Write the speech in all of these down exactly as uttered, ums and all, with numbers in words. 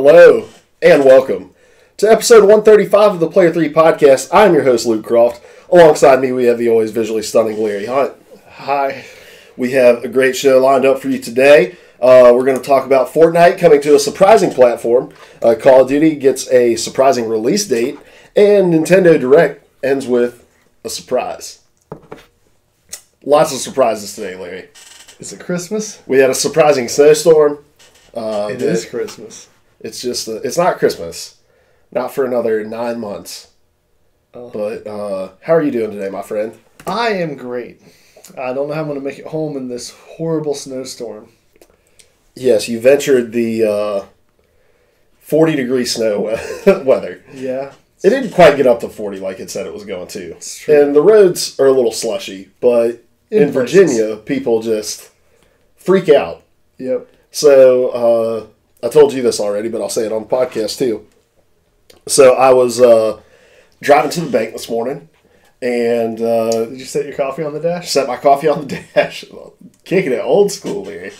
Hello, and welcome to episode one thirty-five of the Player three Podcast. I'm your host, Luke Croft. Alongside me, we have the always visually stunning Larry Hunt. Hi. We have a great show lined up for you today. Uh, we're going to talk about Fortnite coming to a surprising platform. Uh, Call of Duty gets a surprising release date. And Nintendo Direct ends with a surprise. Lots of surprises today, Larry. Is it Christmas? We had a surprising snowstorm. Um, it is it, Christmas. It's just, a, it's not Christmas. Not for another nine months. Oh. But uh, how are you doing today, my friend? I am great. I don't know how I'm going to make it home in this horrible snowstorm. Yes, you ventured the uh, forty-degree snow weather. Yeah. It didn't quite get up to forty like it said it was going to. And the roads are a little slushy, but in, in Virginia, people just freak out. Yep. So, uh, I told you this already, but I'll say it on the podcast too. So, I was uh, driving to the bank this morning, and... Uh, Did you set your coffee on the dash? Set my coffee on the dash. Kicking it old school, man.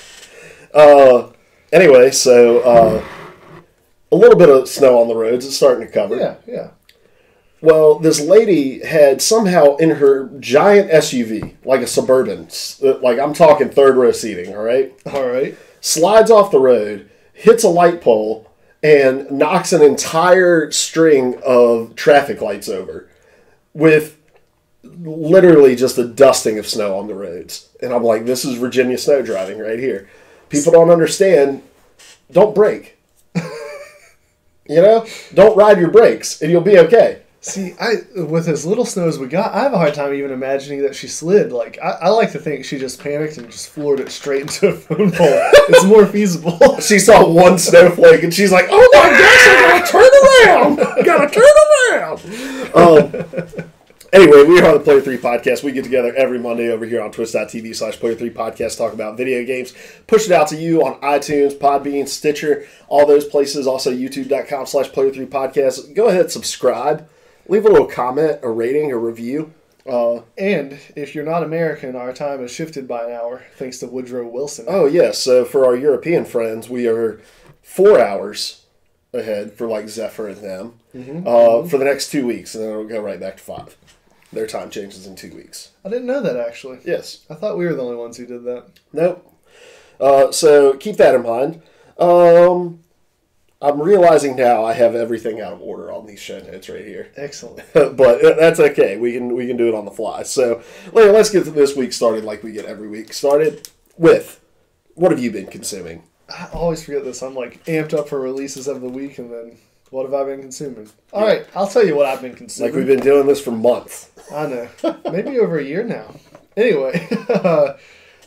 Uh, anyway, so... Uh, A little bit of snow on the roads. It's starting to cover. Yeah, yeah. Well, this lady had somehow in her giant S U V, like a Suburban, like I'm talking third row seating, all right? All right. Slides off the road, hits a light pole, and knocks an entire string of traffic lights over with literally just a dusting of snow on the roads. And I'm like, this is Virginia snow driving right here. People don't understand. Don't brake. You know, don't ride your brakes, and you'll be okay. See, I with as little snow as we got, I have a hard time even imagining that she slid. Like, I, I like to think she just panicked and just floored it straight into a phone pole. It's more feasible. She saw one snowflake, and she's like, oh my gosh, I gotta turn around! I gotta turn around! Um, anyway, we are on the Player three Podcast. We get together every Monday over here on twitch.tv slash Player three Podcast, talk about video games, push it out to you on iTunes, Podbean, Stitcher, all those places. Also, youtube.com slash Player three Podcast. Go ahead, subscribe. Leave a little comment, a rating, a review. Uh, and if you're not American, our time has shifted by an hour thanks to Woodrow Wilson. Oh, yes. Yeah, so for our European friends, we are four hours ahead for like Zephyr and them mm-hmm. uh, for the next two weeks. And then it'll go right back to five. Their time changes in two weeks. I didn't know that, actually. Yes. I thought we were the only ones who did that. Nope. Uh, so keep that in mind. Um, I'm realizing now I have everything out of order on these show notes right here. Excellent. But that's okay. We can we can do it on the fly. So let's get this week started like we get every week started with, what have you been consuming? I always forget this. I'm like amped up for releases of the week and then... What have I been consuming? All yeah. right, I'll tell you what I've been consuming. Like we've been doing this for months. I know. Maybe over a year now. Anyway, uh,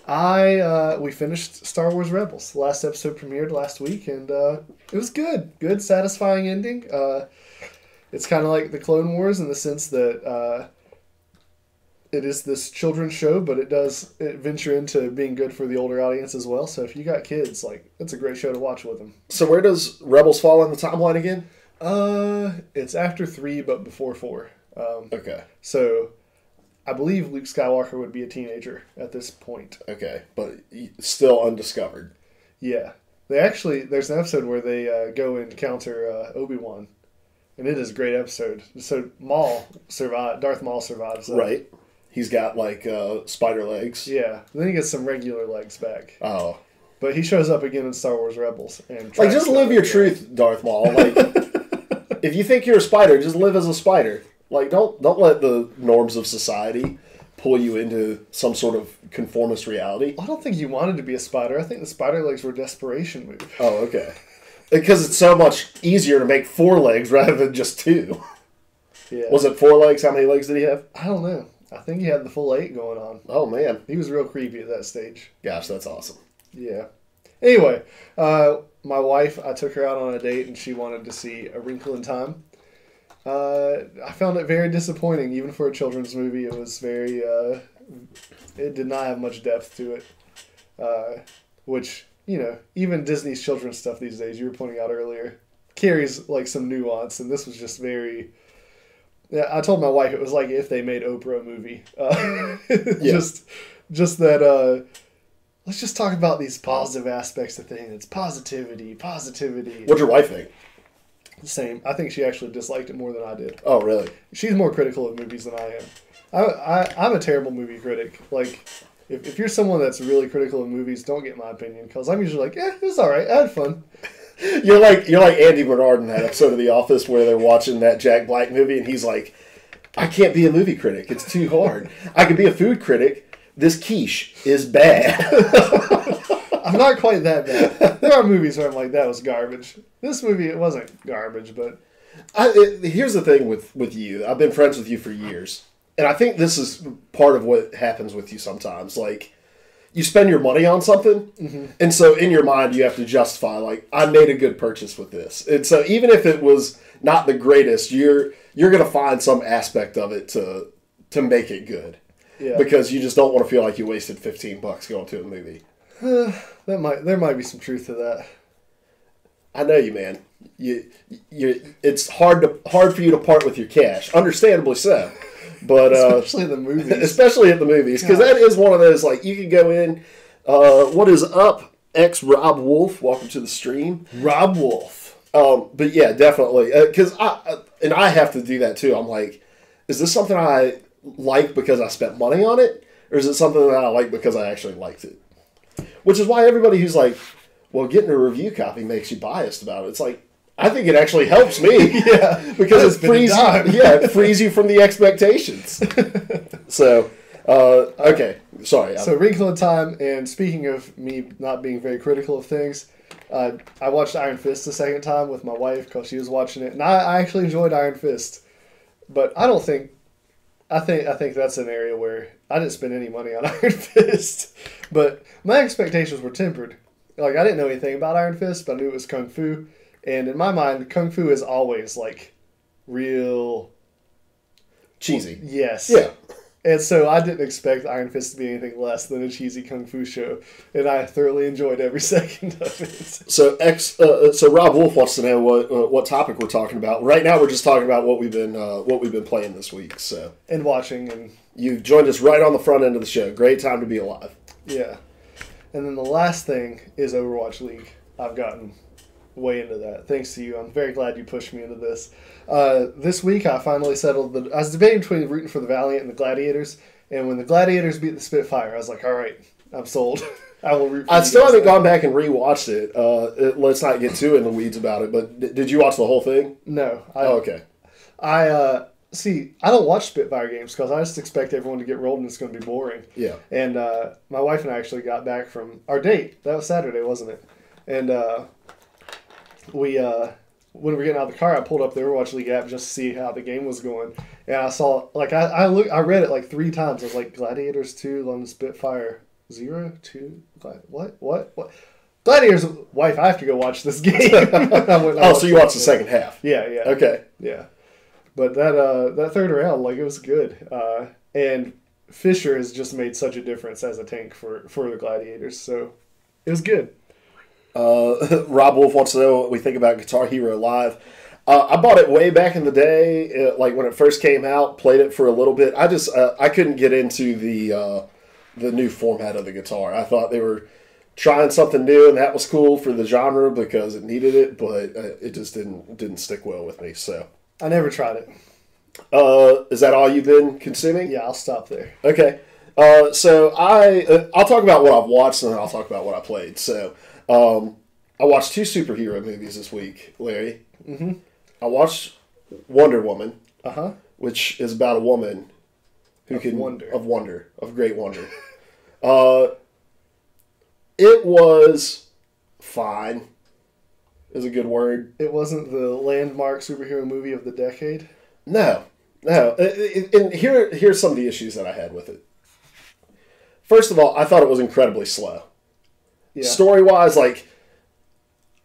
I uh, we finished Star Wars Rebels. The last episode premiered last week, and uh, it was good. Good, satisfying ending. Uh, it's kind of like the Clone Wars in the sense that uh, it is this children's show, but it does it venture into being good for the older audience as well. So if you got kids, like it's a great show to watch with them. So where does Rebels fall in the timeline again? Uh, it's after three, but before four. Um, okay. So, I believe Luke Skywalker would be a teenager at this point. Okay, but still undiscovered. Yeah, they actually there's an episode where they uh, go and counter uh, Obi-Wan, and it is a great episode. So Maul survived. Darth Maul survives. That. Right. He's got like uh, spider legs. Yeah. Then he gets some regular legs back. Oh. But he shows up again in Star Wars Rebels and like just live your truth, Darth Maul. Like. If you think you're a spider, just live as a spider. Like, don't don't let the norms of society pull you into some sort of conformist reality. I don't think you wanted to be a spider. I think the spider legs were a desperation move. Oh, okay. Because it's so much easier to make four legs rather than just two. Yeah. Was it four legs? How many legs did he have? I don't know. I think he had the full eight going on. Oh, man. He was real creepy at that stage. Gosh, that's awesome. Yeah. Anyway, uh... my wife, I took her out on a date, and she wanted to see A Wrinkle in Time. Uh, I found it very disappointing, even for a children's movie. It was very, uh, it did not have much depth to it, uh, which, you know, even Disney's children's stuff these days, you were pointing out earlier, carries, like, some nuance, and this was just very, yeah, I told my wife it was like if they made Oprah a movie. Uh, yeah. Just, just that, uh, let's just talk about these positive aspects of things. It's positivity, positivity. What'd your wife think? Same. I think she actually disliked it more than I did. Oh, really? She's more critical of movies than I am. I, I, I'm a terrible movie critic. Like, if, if you're someone that's really critical of movies, don't get my opinion, because I'm usually like, yeah, it's all right. I had fun. You're like you're like Andy Bernard in that episode of The Office where they're watching that Jack Black movie, and he's like, I can't be a movie critic. It's too hard. I could be a food critic. This quiche is bad. I'm not quite that bad. There are movies where I'm like, that was garbage. This movie, it wasn't garbage, but... I, it, here's the thing with, with you. I've been friends with you for years. And I think this is part of what happens with you sometimes. Like, you spend your money on something, mm-hmm. and so in your mind you have to justify, like, I made a good purchase with this. And so even if it was not the greatest, you're you're going to find some aspect of it to to make it good. Yeah. Because you just don't want to feel like you wasted fifteen bucks going to a movie. Uh, that might there might be some truth to that. I know you, man. You you it's hard to hard for you to part with your cash. Understandably so. But especially uh, the movies. Especially at the movies, because that is one of those, like, you can go in. Uh, what is up, ex Rob Wolf? Welcome to the stream, Rob Wolf. Um, but yeah, definitely, because uh, I and I have to do that too. I'm like, is this something I like because I spent money on it, or is it something that I like because I actually liked it? Which is why everybody who's like, well, getting a review copy makes you biased about it. It's like, I think it actually helps me. Yeah, because it frees, you, yeah, it frees you from the expectations. So, uh, okay. Sorry. So, Wrinkle in Time, and speaking of me not being very critical of things, uh, I watched Iron Fist the second time with my wife because she was watching it, and I, I actually enjoyed Iron Fist. But I don't think, I think, I think that's an area where I didn't spend any money on Iron Fist, but my expectations were tempered. Like, I didn't know anything about Iron Fist, but I knew it was Kung Fu. And in my mind, Kung Fu is always, like, real... cheesy. Well, yes. Yeah. And so I didn't expect Iron Fist to be anything less than a cheesy Kung Fu show. And I thoroughly enjoyed every second of it. So ex, uh, so Rob Wolf wants to know what uh, what topic we're talking about. Right now we're just talking about what we've been uh, what we've been playing this week. So and watching. And you've joined us right on the front end of the show. Great time to be alive. Yeah. And then the last thing is Overwatch League. I've gotten... way into that. Thanks to you. I'm very glad you pushed me into this. Uh, this week I finally settled the... I was debating between rooting for the Valiant and the Gladiators, and when the Gladiators beat the Spitfire, I was like, alright, I'm sold. I will root for I still haven't now. gone back and rewatched it. Uh, it. Let's not get too in the weeds about it, but did you watch the whole thing? No. I, oh, okay. I, uh... See, I don't watch Spitfire games because I just expect everyone to get rolled and it's going to be boring. Yeah. And, uh, my wife and I actually got back from our date. That was Saturday, wasn't it? And, uh... We, uh, when we were getting out of the car, I pulled up the Overwatch League app just to see how the game was going. And I saw, like, I, I look, I read it like three times. I was like, Gladiators two, London Spitfire zero, two, Glad what, what, what? Gladiators, wife, I have to go watch this game. Oh, so you watched the second half. Yeah, yeah. Okay. Yeah. But that, uh, that third round, like, it was good. Uh, and Fisher has just made such a difference as a tank for, for the Gladiators. So it was good. Uh, Rob Wolf wants to know what we think about Guitar Hero Live. Uh, I bought it way back in the day, uh, like when it first came out. Played it for a little bit. I just uh, I couldn't get into the uh, the new format of the guitar. I thought they were trying something new, and that was cool for the genre because it needed it. But uh, it just didn't didn't stick well with me. So I never tried it. Uh, is that all you've been consuming? Yeah, I'll stop there. Okay. Uh, so I uh, I'll talk about what I've watched, and then I'll talk about what I played. So. Um, I watched two superhero movies this week, Larry. Mm-hmm. I watched Wonder Woman, uh-huh. which is about a woman who of can wonder. of wonder of great wonder. uh, it was fine. Is a good word. It wasn't the landmark superhero movie of the decade. No, no. And here, here's some of the issues that I had with it. First of all, I thought it was incredibly slow. Yeah. Story-wise, like,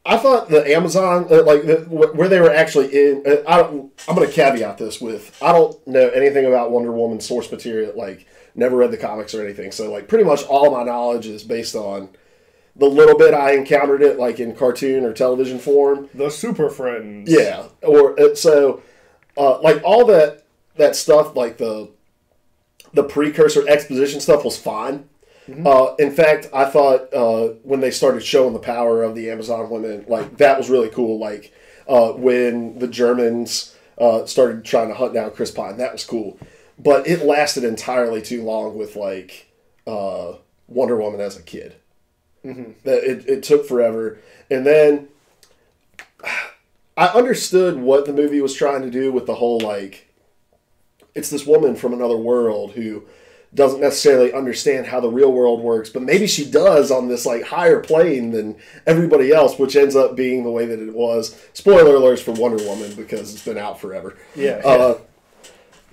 I thought the Amazon, uh, like, the, where they were actually in, uh, I don't, I'm going to caveat this with, I don't know anything about Wonder Woman source material, like, never read the comics or anything, so, like, pretty much all my knowledge is based on the little bit I encountered it, like, in cartoon or television form. The Super Friends. Yeah, or, uh, so, uh, like, all that, that stuff, like, the, the precursor exposition stuff was fine. Mm-hmm. Uh, in fact, I thought uh, when they started showing the power of the Amazon women, like, that was really cool. Like, uh, when the Germans uh, started trying to hunt down Chris Pine, that was cool. But it lasted entirely too long with, like, uh, Wonder Woman as a kid. Mm-hmm. That it, it took forever. And then I understood what the movie was trying to do with the whole, like, it's this woman from another world who doesn't necessarily understand how the real world works, but maybe she does on this, like, higher plane than everybody else, which ends up being the way that it was. Spoiler alerts for Wonder Woman, because it's been out forever. Yeah. yeah. Uh,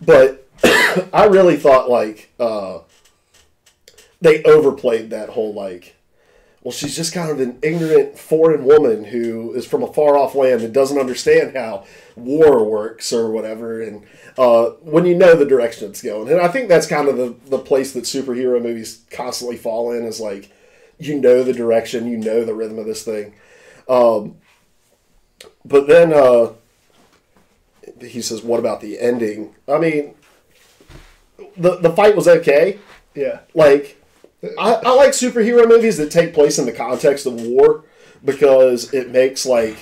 but I really thought, like, uh, they overplayed that whole, like, well, she's just kind of an ignorant foreign woman who is from a far-off land and doesn't understand how war works or whatever, and uh, when you know the direction it's going. And I think that's kind of the, the place that superhero movies constantly fall in, is like, you know the direction, you know the rhythm of this thing. Um, but then uh, he says, what about the ending? I mean, the, the fight was okay. Yeah. Like, I, I like superhero movies that take place in the context of war, because it makes, like,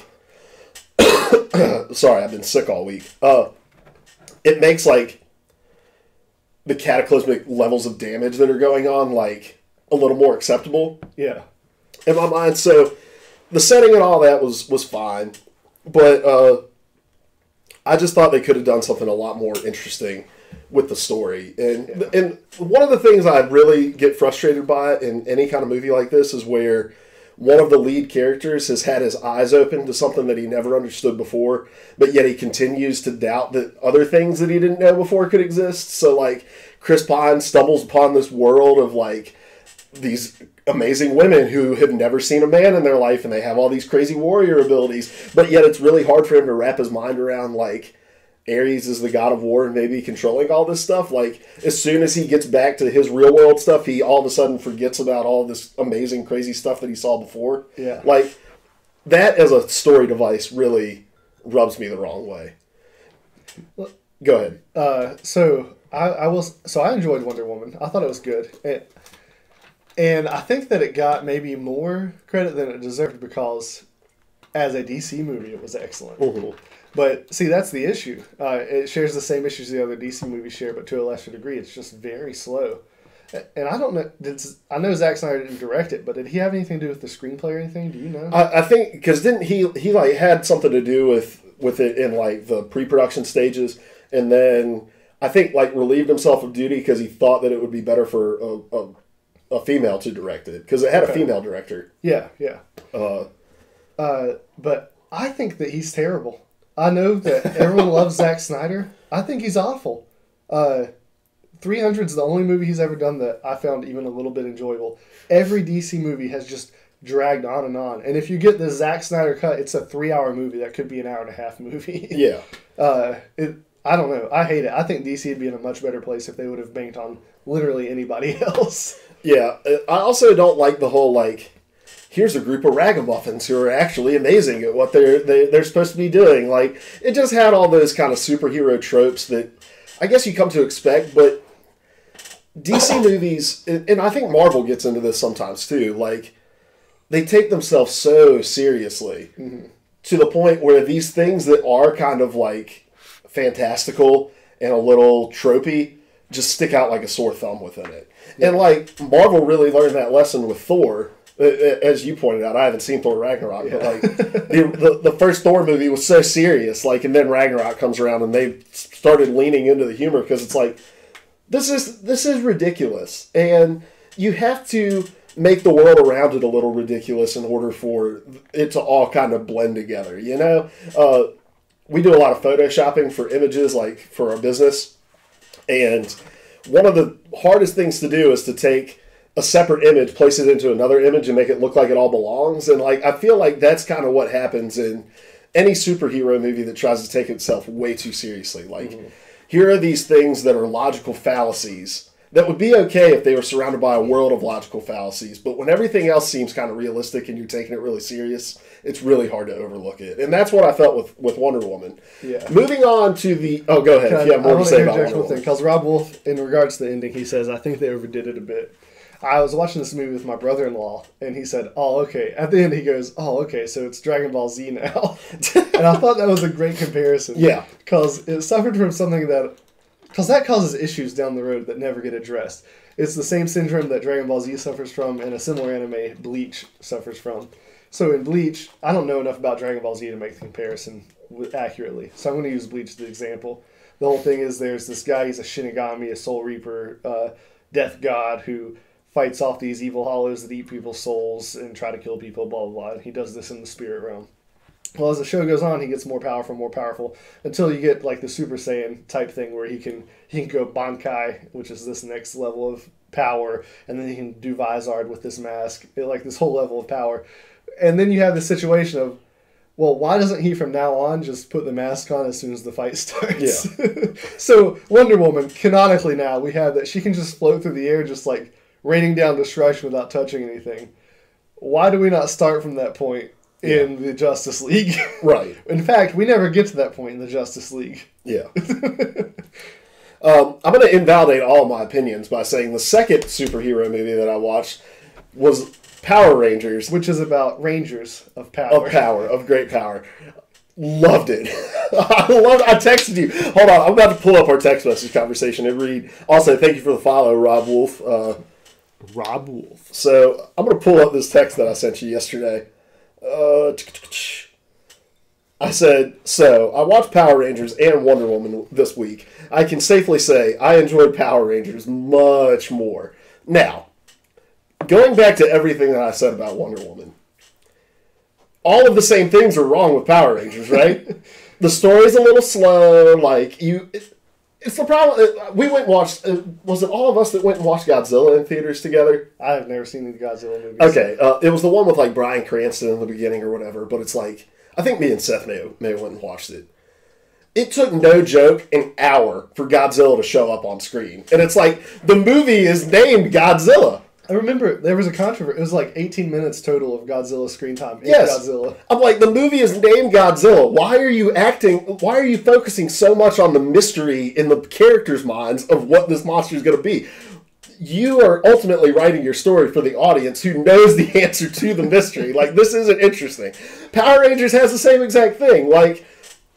sorry, I've been sick all week. Uh, it makes, like, the cataclysmic levels of damage that are going on, like, a little more acceptable. Yeah. In my mind, so the setting and all that was, was fine, but uh, I just thought they could have done something a lot more interesting with the story. And yeah. and one of the things I really get frustrated by in any kind of movie like this is where one of the lead characters has had his eyes open to something that he never understood before, but yet he continues to doubt that other things that he didn't know before could exist. So, like, Chris Pine stumbles upon this world of, like, these amazing women who have never seen a man in their life, and they have all these crazy warrior abilities, but yet it's really hard for him to wrap his mind around, like, Ares is the god of war and maybe controlling all this stuff. Like, as soon as he gets back to his real world stuff, he all of a sudden forgets about all this amazing, crazy stuff that he saw before. Yeah. Like, that as a story device really rubs me the wrong way. Go ahead. Uh, so I, I will. So I enjoyed Wonder Woman. I thought it was good, and, and I think that it got maybe more credit than it deserved, because as a D C movie, it was excellent. Mm-hmm. But, see, that's the issue. Uh, it shares the same issues the other D C movies share, but to a lesser degree. It's just very slow. And I don't know. Did, I know Zack Snyder didn't direct it, but did he have anything to do with the screenplay or anything? Do you know? I, I think, because didn't he, he like, had something to do with, with it in, like, the pre-production stages, and then I think, like, relieved himself of duty because he thought that it would be better for a, a, a female to direct it, because it had okay. a female director. Yeah, yeah. Uh, uh, but I think that he's terrible. I know that everyone loves Zack Snyder. I think he's awful. Uh, three hundred's the only movie he's ever done that I found even a little bit enjoyable. Every D C movie has just dragged on and on. And if you get the Zack Snyder cut, it's a three-hour movie that could be an hour-and-a-half movie. Yeah. Uh, it, I don't know. I hate it. I think D C would be in a much better place if they would have banked on literally anybody else. Yeah. I also don't like the whole, like, here's a group of ragamuffins who are actually amazing at what they're they, they're supposed to be doing. Like, it just had all those kind of superhero tropes that I guess you come to expect, but D C movies, and I think Marvel gets into this sometimes too, like, they take themselves so seriously mm-hmm. to the point where these things that are kind of, like, fantastical and a little tropey just stick out like a sore thumb within it. Yeah. And, like, Marvel really learned that lesson with Thor. As you pointed out, I haven't seen Thor Ragnarok, yeah. but like the, the the first Thor movie was so serious, like, and then Ragnarok comes around and they started leaning into the humor, because it's like, this is this is ridiculous, and you have to make the world around it a little ridiculous in order for it to all kind of blend together. You know, uh, we do a lot of photoshopping for images, like, for our business, and one of the hardest things to do is to take a separate image, place it into another image, and make it look like it all belongs. And, like, I feel like that's kind of what happens in any superhero movie that tries to take itself way too seriously. Like, mm-hmm. here are these things that are logical fallacies that would be okay if they were surrounded by a world of logical fallacies, but when everything else seems kind of realistic and you're taking it really serious, it's really hard to overlook it. And that's what I felt with, with Wonder Woman. Yeah. Moving on to the... Oh, go ahead. Can if you I, have more I to say about Wonder Woman. Because Rob Wolf, in regards to the ending, he says, I think they overdid it a bit. I was watching this movie with my brother-in-law, and he said, oh, okay. At the end, he goes, oh, okay, so it's Dragon Ball Z now. And I thought that was a great comparison. Yeah. Because it suffered from something that... Because that causes issues down the road that never get addressed. It's the same syndrome that Dragon Ball Z suffers from, and a similar anime, Bleach, suffers from. So in Bleach, I don't know enough about Dragon Ball Z to make the comparison accurately. So I'm going to use Bleach as the example. The whole thing is there's this guy, he's a Shinigami, a Soul Reaper, uh, Death God, who fights off these evil hollows that eat people's souls and try to kill people, blah, blah, blah. He does this in the spirit realm. Well, as the show goes on, he gets more powerful, more powerful, until you get, like, the Super Saiyan type thing where he can he can go Bankai, which is this next level of power, and then he can do Vizard with this mask, it, like, this whole level of power. And then you have this situation of, well, why doesn't he from now on just put the mask on as soon as the fight starts? Yeah. So, Wonder Woman, canonically now, we have that she can just float through the air, just, like, raining down destruction without touching anything. Why do we not start from that point? In yeah. the Justice League. Right. In fact, we never get to that point in the Justice League. Yeah. um, I'm going to invalidate all my opinions by saying the second superhero movie that I watched was Power Rangers. Which is about Rangers of power. Of power. Of great power. Loved it. I loved it. I texted you. Hold on. I'm about to pull up our text message conversation and read. Also, thank you for the follow, Rob Wolf. Uh, Rob Wolf. So, I'm going to pull up this text that I sent you yesterday. Uh, I said, so, I watched Power Rangers and Wonder Woman this week. I can safely say I enjoyed Power Rangers much more. Now, going back to everything that I said about Wonder Woman, all of the same things are wrong with Power Rangers, right? The story's a little slow, like, you... It, it's the problem... We went and watched... Was it all of us that went and watched Godzilla in theaters together? I have never seen the Godzilla movies. Okay. Uh, it was the one with, like, Bryan Cranston in the beginning or whatever, but it's like... I think me and Seth may, may went and watched it. It took, no joke, an hour for Godzilla to show up on screen. And it's like, the movie is named Godzilla. I remember there was a controversy. It was like eighteen minutes total of Godzilla screen time. Yes. Godzilla. I'm like, the movie is named Godzilla. Why are you acting, why are you focusing so much on the mystery in the characters' minds of what this monster is going to be? You are ultimately writing your story for the audience who knows the answer to the mystery. Like, this isn't interesting. Power Rangers has the same exact thing. Like,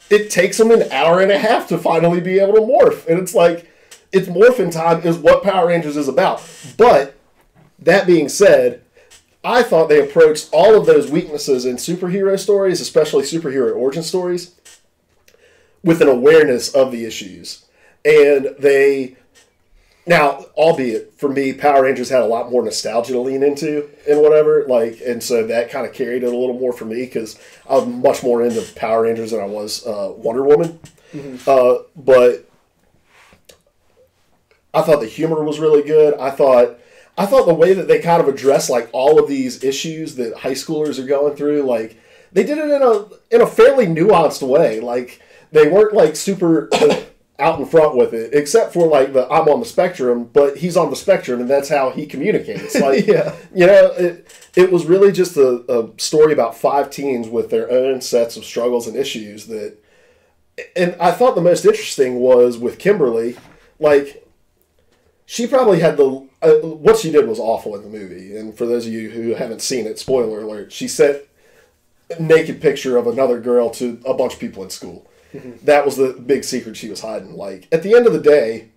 it takes them an hour and a half to finally be able to morph. And it's like, it's morphin' time is what Power Rangers is about. But... That being said, I thought they approached all of those weaknesses in superhero stories, especially superhero origin stories, with an awareness of the issues. And they... Now, albeit, for me, Power Rangers had a lot more nostalgia to lean into and whatever, like, and so that kind of carried it a little more for me, because I was much more into Power Rangers than I was uh, Wonder Woman. Mm-hmm. uh, but I thought the humor was really good. I thought... I thought the way that they kind of addressed, like, all of these issues that high schoolers are going through, like, they did it in a in a fairly nuanced way. Like, they weren't, like, super out in front with it, except for, like, the I'm on the spectrum, but he's on the spectrum, and that's how he communicates. Like, yeah. You know, it, it was really just a, a story about five teens with their own sets of struggles and issues that... And I thought the most interesting was with Kimberly, like... She probably had the... Uh, what she did was awful in the movie. And for those of you who haven't seen it, spoiler alert, she sent a naked picture of another girl to a bunch of people in school. Mm-hmm. That was the big secret she was hiding. Like, at the end of the day,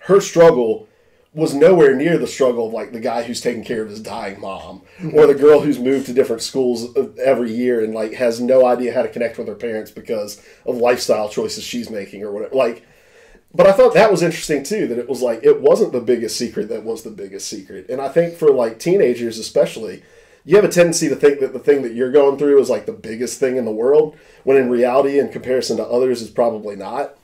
her struggle was nowhere near the struggle of, like, the guy who's taking care of his dying mom. Mm-hmm. Or the girl who's moved to different schools every year and, like, has no idea how to connect with her parents because of lifestyle choices she's making or whatever. Like... But I thought that was interesting, too, that it was like, it wasn't the biggest secret that was the biggest secret. And I think for, like, teenagers especially, you have a tendency to think that the thing that you're going through is, like, the biggest thing in the world, when in reality, in comparison to others, is probably not.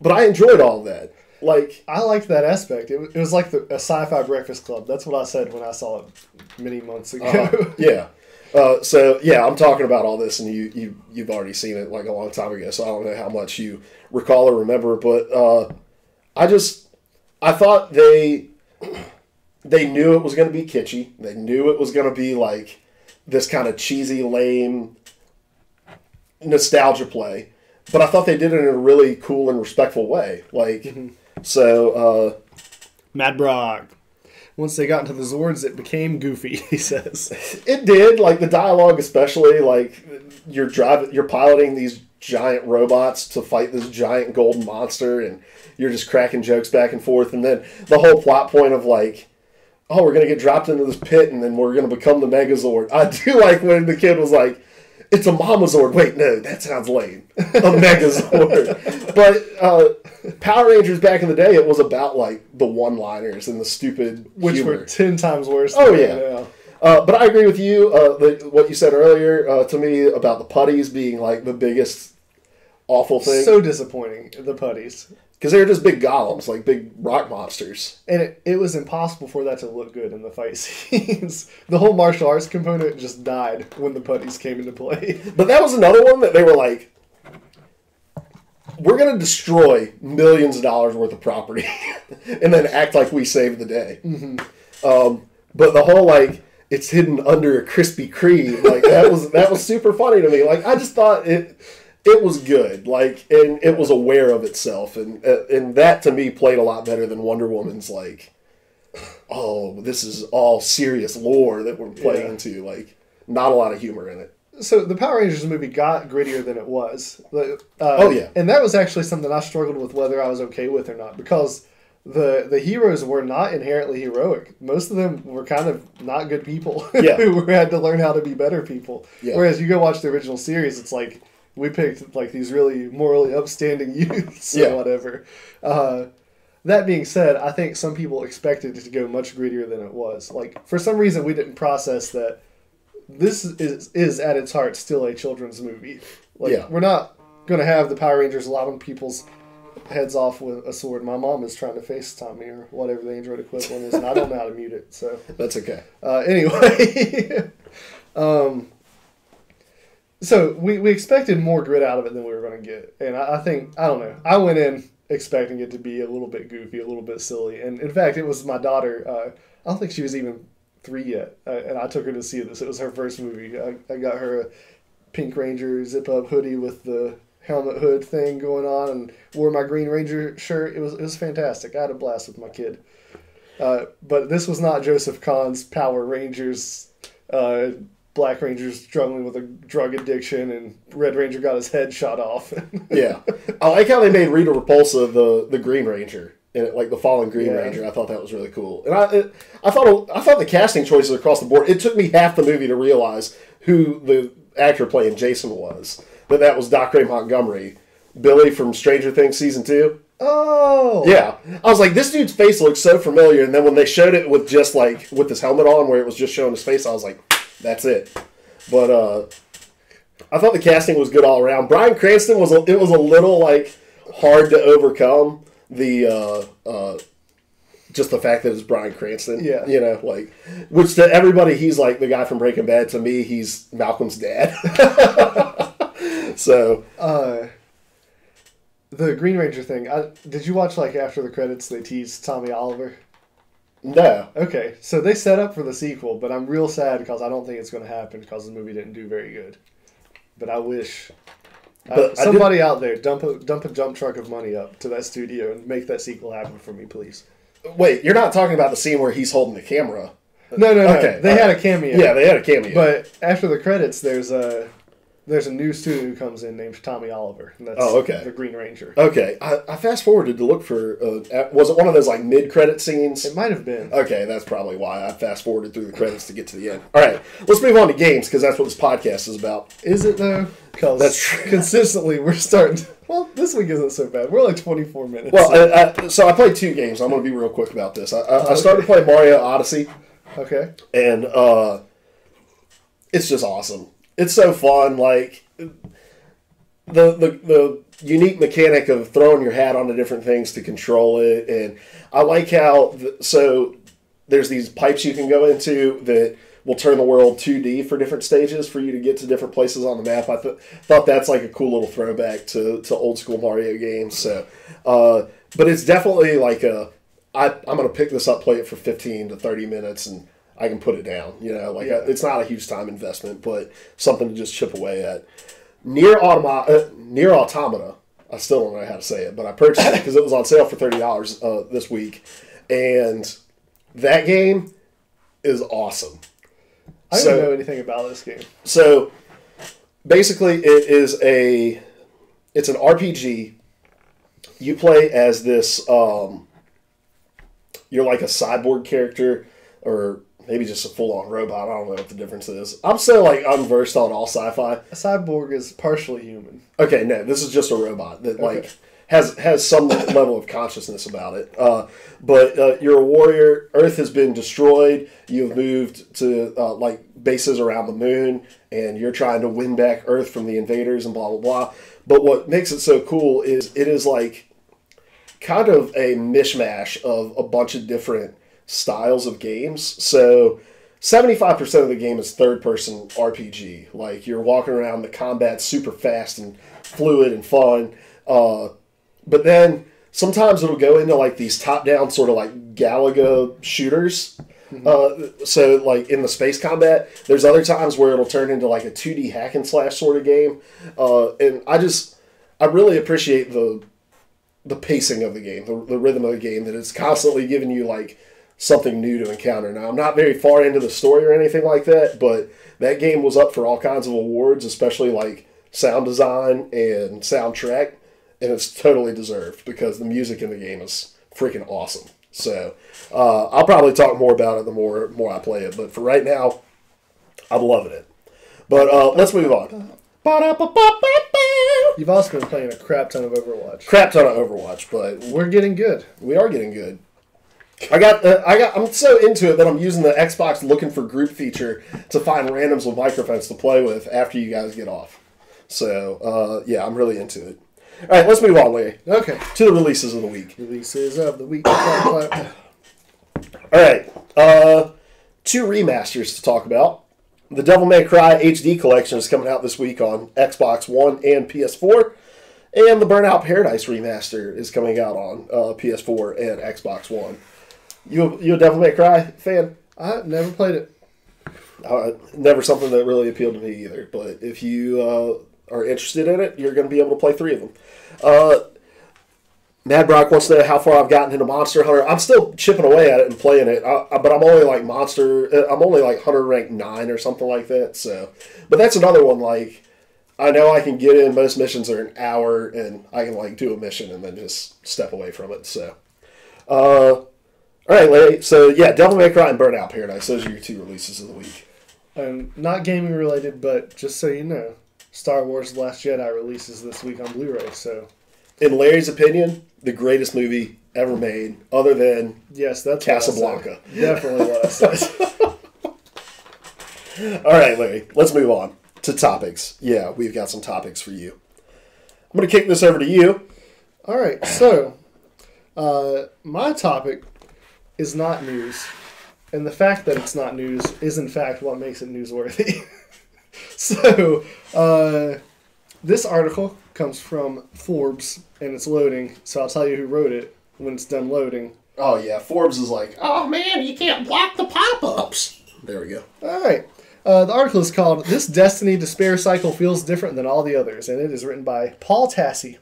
But I enjoyed all that. Like, I liked that aspect. It was, it was like the, a sci-fi breakfast club. That's what I said when I saw it many months ago. Uh, yeah. Uh, so, yeah, I'm talking about all this, and you, you, you've already seen it, like, a long time ago, so I don't know how much you... recall or remember, but uh, I just I thought they they knew it was going to be kitschy. They knew it was going to be like this kind of cheesy, lame nostalgia play, but I thought they did it in a really cool and respectful way. Like, mm-hmm. so uh, Mad Brog. once they got into the Zords, it became goofy, he says. It did. Like, the dialogue especially, like, you're driving, you're piloting these giant robots to fight this giant golden monster, and you're just cracking jokes back and forth. And then the whole plot point of, like, oh, we're going to get dropped into this pit, and then we're going to become the Megazord. I do like when the kid was like, it's a Mamazord. Wait, no, that sounds lame. A Megazord. But uh, Power Rangers back in the day, it was about, like, the one-liners and the stupid Which humor. Were ten times worse than oh, yeah. Now. Uh, but I agree with you, uh, the, what you said earlier uh, to me about the putties being, like, the biggest awful thing. So disappointing, the putties. Because they were just big golems, like big rock monsters. And it, it was impossible for that to look good in the fight scenes. The whole martial arts component just died when the putties came into play. But that was another one that they were like, we're going to destroy millions of dollars worth of property and then act like we saved the day. Mm-hmm. Um, but the whole, like, it's hidden under a Krispy Kreme, like, that was that was super funny to me. Like, I just thought it... It was good, like, and it was aware of itself, and uh, and that to me played a lot better than Wonder Woman's, like, oh, this is all serious lore that we're playing yeah. into, like, not a lot of humor in it. So the Power Rangers movie got grittier than it was. Uh, oh yeah, and that was actually something I struggled with whether I was okay with or not, because the the heroes were not inherently heroic. Most of them were kind of not good people yeah. who had to learn how to be better people. Yeah. Whereas you go watch the original series, it's like, we picked, like, these really morally upstanding youths yeah. or whatever. Uh, that being said, I think some people expected it to go much grittier than it was. Like, for some reason, we didn't process that this is, is at its heart, still a children's movie. Like, yeah. we're not going to have the Power Rangers lobbing people's heads off with a sword. My mom is trying to FaceTime me or whatever the Android equivalent is, and I don't know how to mute it, so... That's okay. Uh, anyway... um... So, we, we expected more grit out of it than we were going to get. And I, I think, I don't know, I went in expecting it to be a little bit goofy, a little bit silly. And, in fact, it was my daughter. Uh, I don't think she was even three yet. Uh, and I took her to see this. It was her first movie. I, I got her a Pink Ranger zip-up hoodie with the helmet hood thing going on and wore my Green Ranger shirt. It was, it was fantastic. I had a blast with my kid. Uh, but this was not Joseph Kahn's Power Rangers uh Black Ranger's struggling with a drug addiction, and Red Ranger got his head shot off. Yeah. I like how they made Rita Repulsa the, the Green Ranger, and like the fallen Green yeah. Ranger. I thought that was really cool. And I it, I thought I thought the casting choices across the board, it took me half the movie to realize who the actor playing Jason was. That that was Dockery Montgomery, Billy from Stranger Things Season two. Oh! Yeah. I was like, this dude's face looks so familiar, and then when they showed it with just like, with his helmet on, where it was just showing his face, I was like... That's it. But uh, I thought the casting was good all around. Bryan Cranston, was a, it was a little, like, hard to overcome the, uh, uh, just the fact that it's Bryan Cranston. Yeah. You know, like, which to everybody, he's, like, the guy from Breaking Bad. To me, he's Malcolm's dad. So. Uh, the Green Ranger thing. I, did you watch, like, after the credits, they teased Tommy Oliver? No. Okay, so they set up for the sequel, but I'm real sad because I don't think it's going to happen because the movie didn't do very good. But I wish but I, somebody I out there dump a, dump a dump truck of money up to that studio and make that sequel happen for me, please. Wait, you're not talking about the scene where he's holding the camera? No, no, no. Okay, they had right. a cameo. Yeah, they had a cameo. But after the credits, there's a there's a new studio who comes in named Tommy Oliver. And that's oh, okay. The Green Ranger. Okay. I, I fast-forwarded to look for... Uh, was it one of those, like, mid-credit scenes? It might have been. Okay, that's probably why I fast-forwarded through the credits to get to the end. All right, let's move on to games, because that's what this podcast is about. Is it, though? Because that's true. Consistently, we're starting... To, well, this week isn't so bad. We're like twenty-four minutes. Well, so I, I, so I played two games. I'm going to be real quick about this. I, I, okay. I started playing Mario Odyssey. Okay. And uh, it's just awesome. It's so fun, like, the, the the unique mechanic of throwing your hat onto different things to control it, and I like how, the, so, there's these pipes you can go into that will turn the world two D for different stages for you to get to different places on the map. I th thought that's, like, a cool little throwback to, to old-school Mario games, so, uh, but it's definitely, like, a, I, I'm going to pick this up, play it for fifteen to thirty minutes, and I can put it down, you know, like, yeah. I, it's not a huge time investment, but something to just chip away at. Nier Automata, uh, Nier Automata, I still don't know how to say it, but I purchased it because it was on sale for thirty dollars uh, this week, and That game is awesome. I don't so, know anything about this game. So basically it is a it's an R P G. You play as this um you're like a cyborg character, or maybe just a full-on robot. I don't know what the difference is. I'm so, like, unversed on all sci-fi. A cyborg is partially human. Okay, no, this is just a robot that, okay. like, has has some level of consciousness about it. Uh, but uh, you're a warrior. Earth has been destroyed. You've moved to, uh, like, bases around the moon, and you're trying to win back Earth from the invaders and blah, blah, blah. But what makes it so cool is it is, like, kind of a mishmash of a bunch of different styles of games. So seventy-five percent of the game is third person R P G. Like, you're walking around, the combat's super fast and fluid and fun. Uh, but then sometimes it'll go into like these top down sort of like Galaga shooters. Mm-hmm. Uh, so like in the space combat, there's other times where it'll turn into like a two D hack and slash sort of game. Uh, and I just, I really appreciate the, the pacing of the game, the, the rhythm of the game, that it's constantly giving you like something new to encounter. Now, I'm not very far into the story or anything like that, but that game was up for all kinds of awards, especially like sound design and soundtrack, and it's totally deserved because the music in the game is freaking awesome. So uh, I'll probably talk more about it the more more I play it, but for right now, I'm loving it. But uh, let's move on. You've also been playing a crap ton of Overwatch. Crap ton of Overwatch, but we're getting good. We are getting good. I got, uh, I got, I'm so into it that I'm using the Xbox looking for group feature to find randoms with microphones to play with after you guys get off. So, uh, yeah, I'm really into it. All right, let's move on, Larry. Okay. To the releases of the week. Releases of the week. All right. Uh, two remasters to talk about. The Devil May Cry H D collection is coming out this week on Xbox One and P S four. And the Burnout Paradise remaster is coming out on uh, P S four and Xbox One. You you a Devil May Cry fan? I never played it. Uh, never something that really appealed to me either. But if you uh, are interested in it, you're going to be able to play three of them. Uh, Mad Brock wants to know how far I've gotten into Monster Hunter. I'm still chipping away at it and playing it, I, I, but I'm only like Monster. I'm only like Hunter rank nine or something like that. So, but that's another one. Like, I know I can get in. Most missions are an hour, and I can like do a mission and then just step away from it. So. Uh, All right, Larry. So, yeah, Devil May Cry and Burnout Paradise. Those are your two releases of the week. Um, not gaming related, but just so you know, Star Wars The Last Jedi releases this week on Blu-ray. So, in Larry's opinion, the greatest movie ever made, other than yes, that's Casablanca. What I Definitely what I said. All right, Larry. Let's move on to topics. Yeah, we've got some topics for you. I'm going to kick this over to you. All right. So, uh, my topic is not news, and the fact that it's not news is in fact what makes it newsworthy. So uh, this article comes from Forbes, and it's loading, so I'll tell you who wrote it when it's done loading. Oh yeah, Forbes is like, oh man, you can't block the pop-ups. There we go. Alright, uh, the article is called This Destiny Despair Cycle Feels Different Than All the Others, and it is written by Paul Tassi.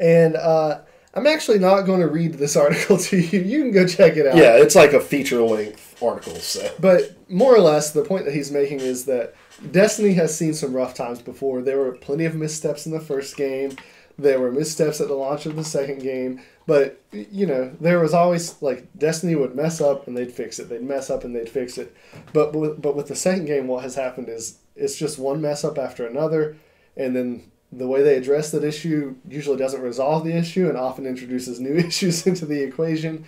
And uh I'm actually not going to read this article to you. You can go check it out. Yeah, it's like a feature-length article. So. But more or less, the point that he's making is that Destiny has seen some rough times before. There were plenty of missteps in the first game. There were missteps at the launch of the second game. But, you know, there was always, like, Destiny would mess up and they'd fix it. They'd mess up and they'd fix it. But with, but with the second game, what has happened is it's just one mess up after another, and then the way they address that issue usually doesn't resolve the issue and often introduces new issues into the equation.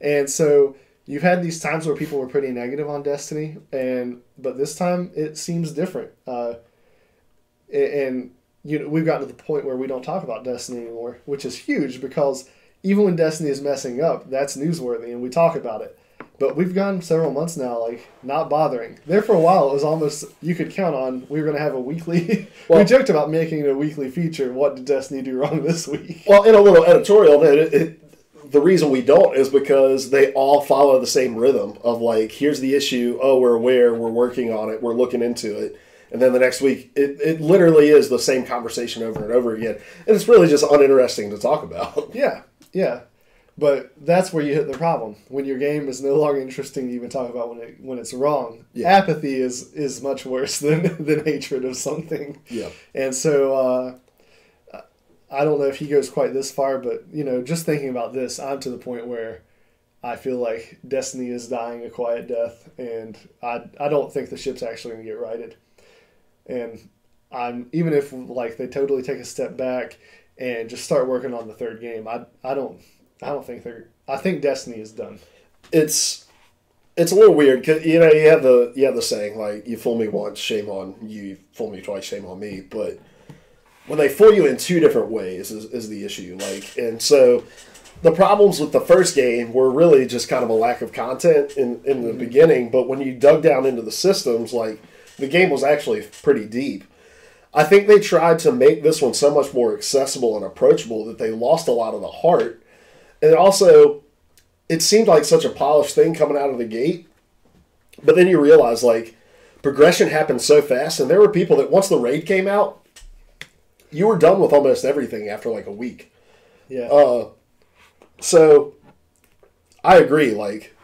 And so you've had these times where people were pretty negative on Destiny, and but this time it seems different. Uh, and you know, we've gotten to the point where we don't talk about Destiny anymore, which is huge because even when Destiny is messing up, that's newsworthy and we talk about it. But we've gone several months now, like, not bothering. There for a while, it was almost, you could count on, we were going to have a weekly, well, we joked about making it a weekly feature, what did Destiny do wrong this week? Well, in a little editorial, it, it, it, the reason we don't is because they all follow the same rhythm of, like, here's the issue, oh, we're aware, we're working on it, we're looking into it. And then the next week, it, it literally is the same conversation over and over again. And it's really just uninteresting to talk about. Yeah, yeah. But that's where you hit the problem, when your game is no longer interesting to even talk about when it when it's wrong. Yeah. Apathy is is much worse than than hatred of something. Yeah. And so uh, I don't know if he goes quite this far, but you know, just thinking about this, I'm to the point where I feel like Destiny is dying a quiet death, and I I don't think the ship's actually going to get righted. And I'm even if like they totally take a step back and just start working on the third game, I I don't. I don't think they're. I think Destiny is done. It's it's a little weird because you know you have the you have the saying like you fool me once, shame on you, you fool me twice, shame on me. But when they fool you in two different ways is, is the issue. Like and so the problems with the first game were really just kind of a lack of content in in the mm-hmm. beginning. But when you dug down into the systems, like the game was actually pretty deep. I think they tried to make this one so much more accessible and approachable that they lost a lot of the heart. And also, it seemed like such a polished thing coming out of the gate. But then you realize, like, progression happened so fast. And there were people that once the raid came out, you were done with almost everything after, like, a week. Yeah. Uh, so, I agree. Like,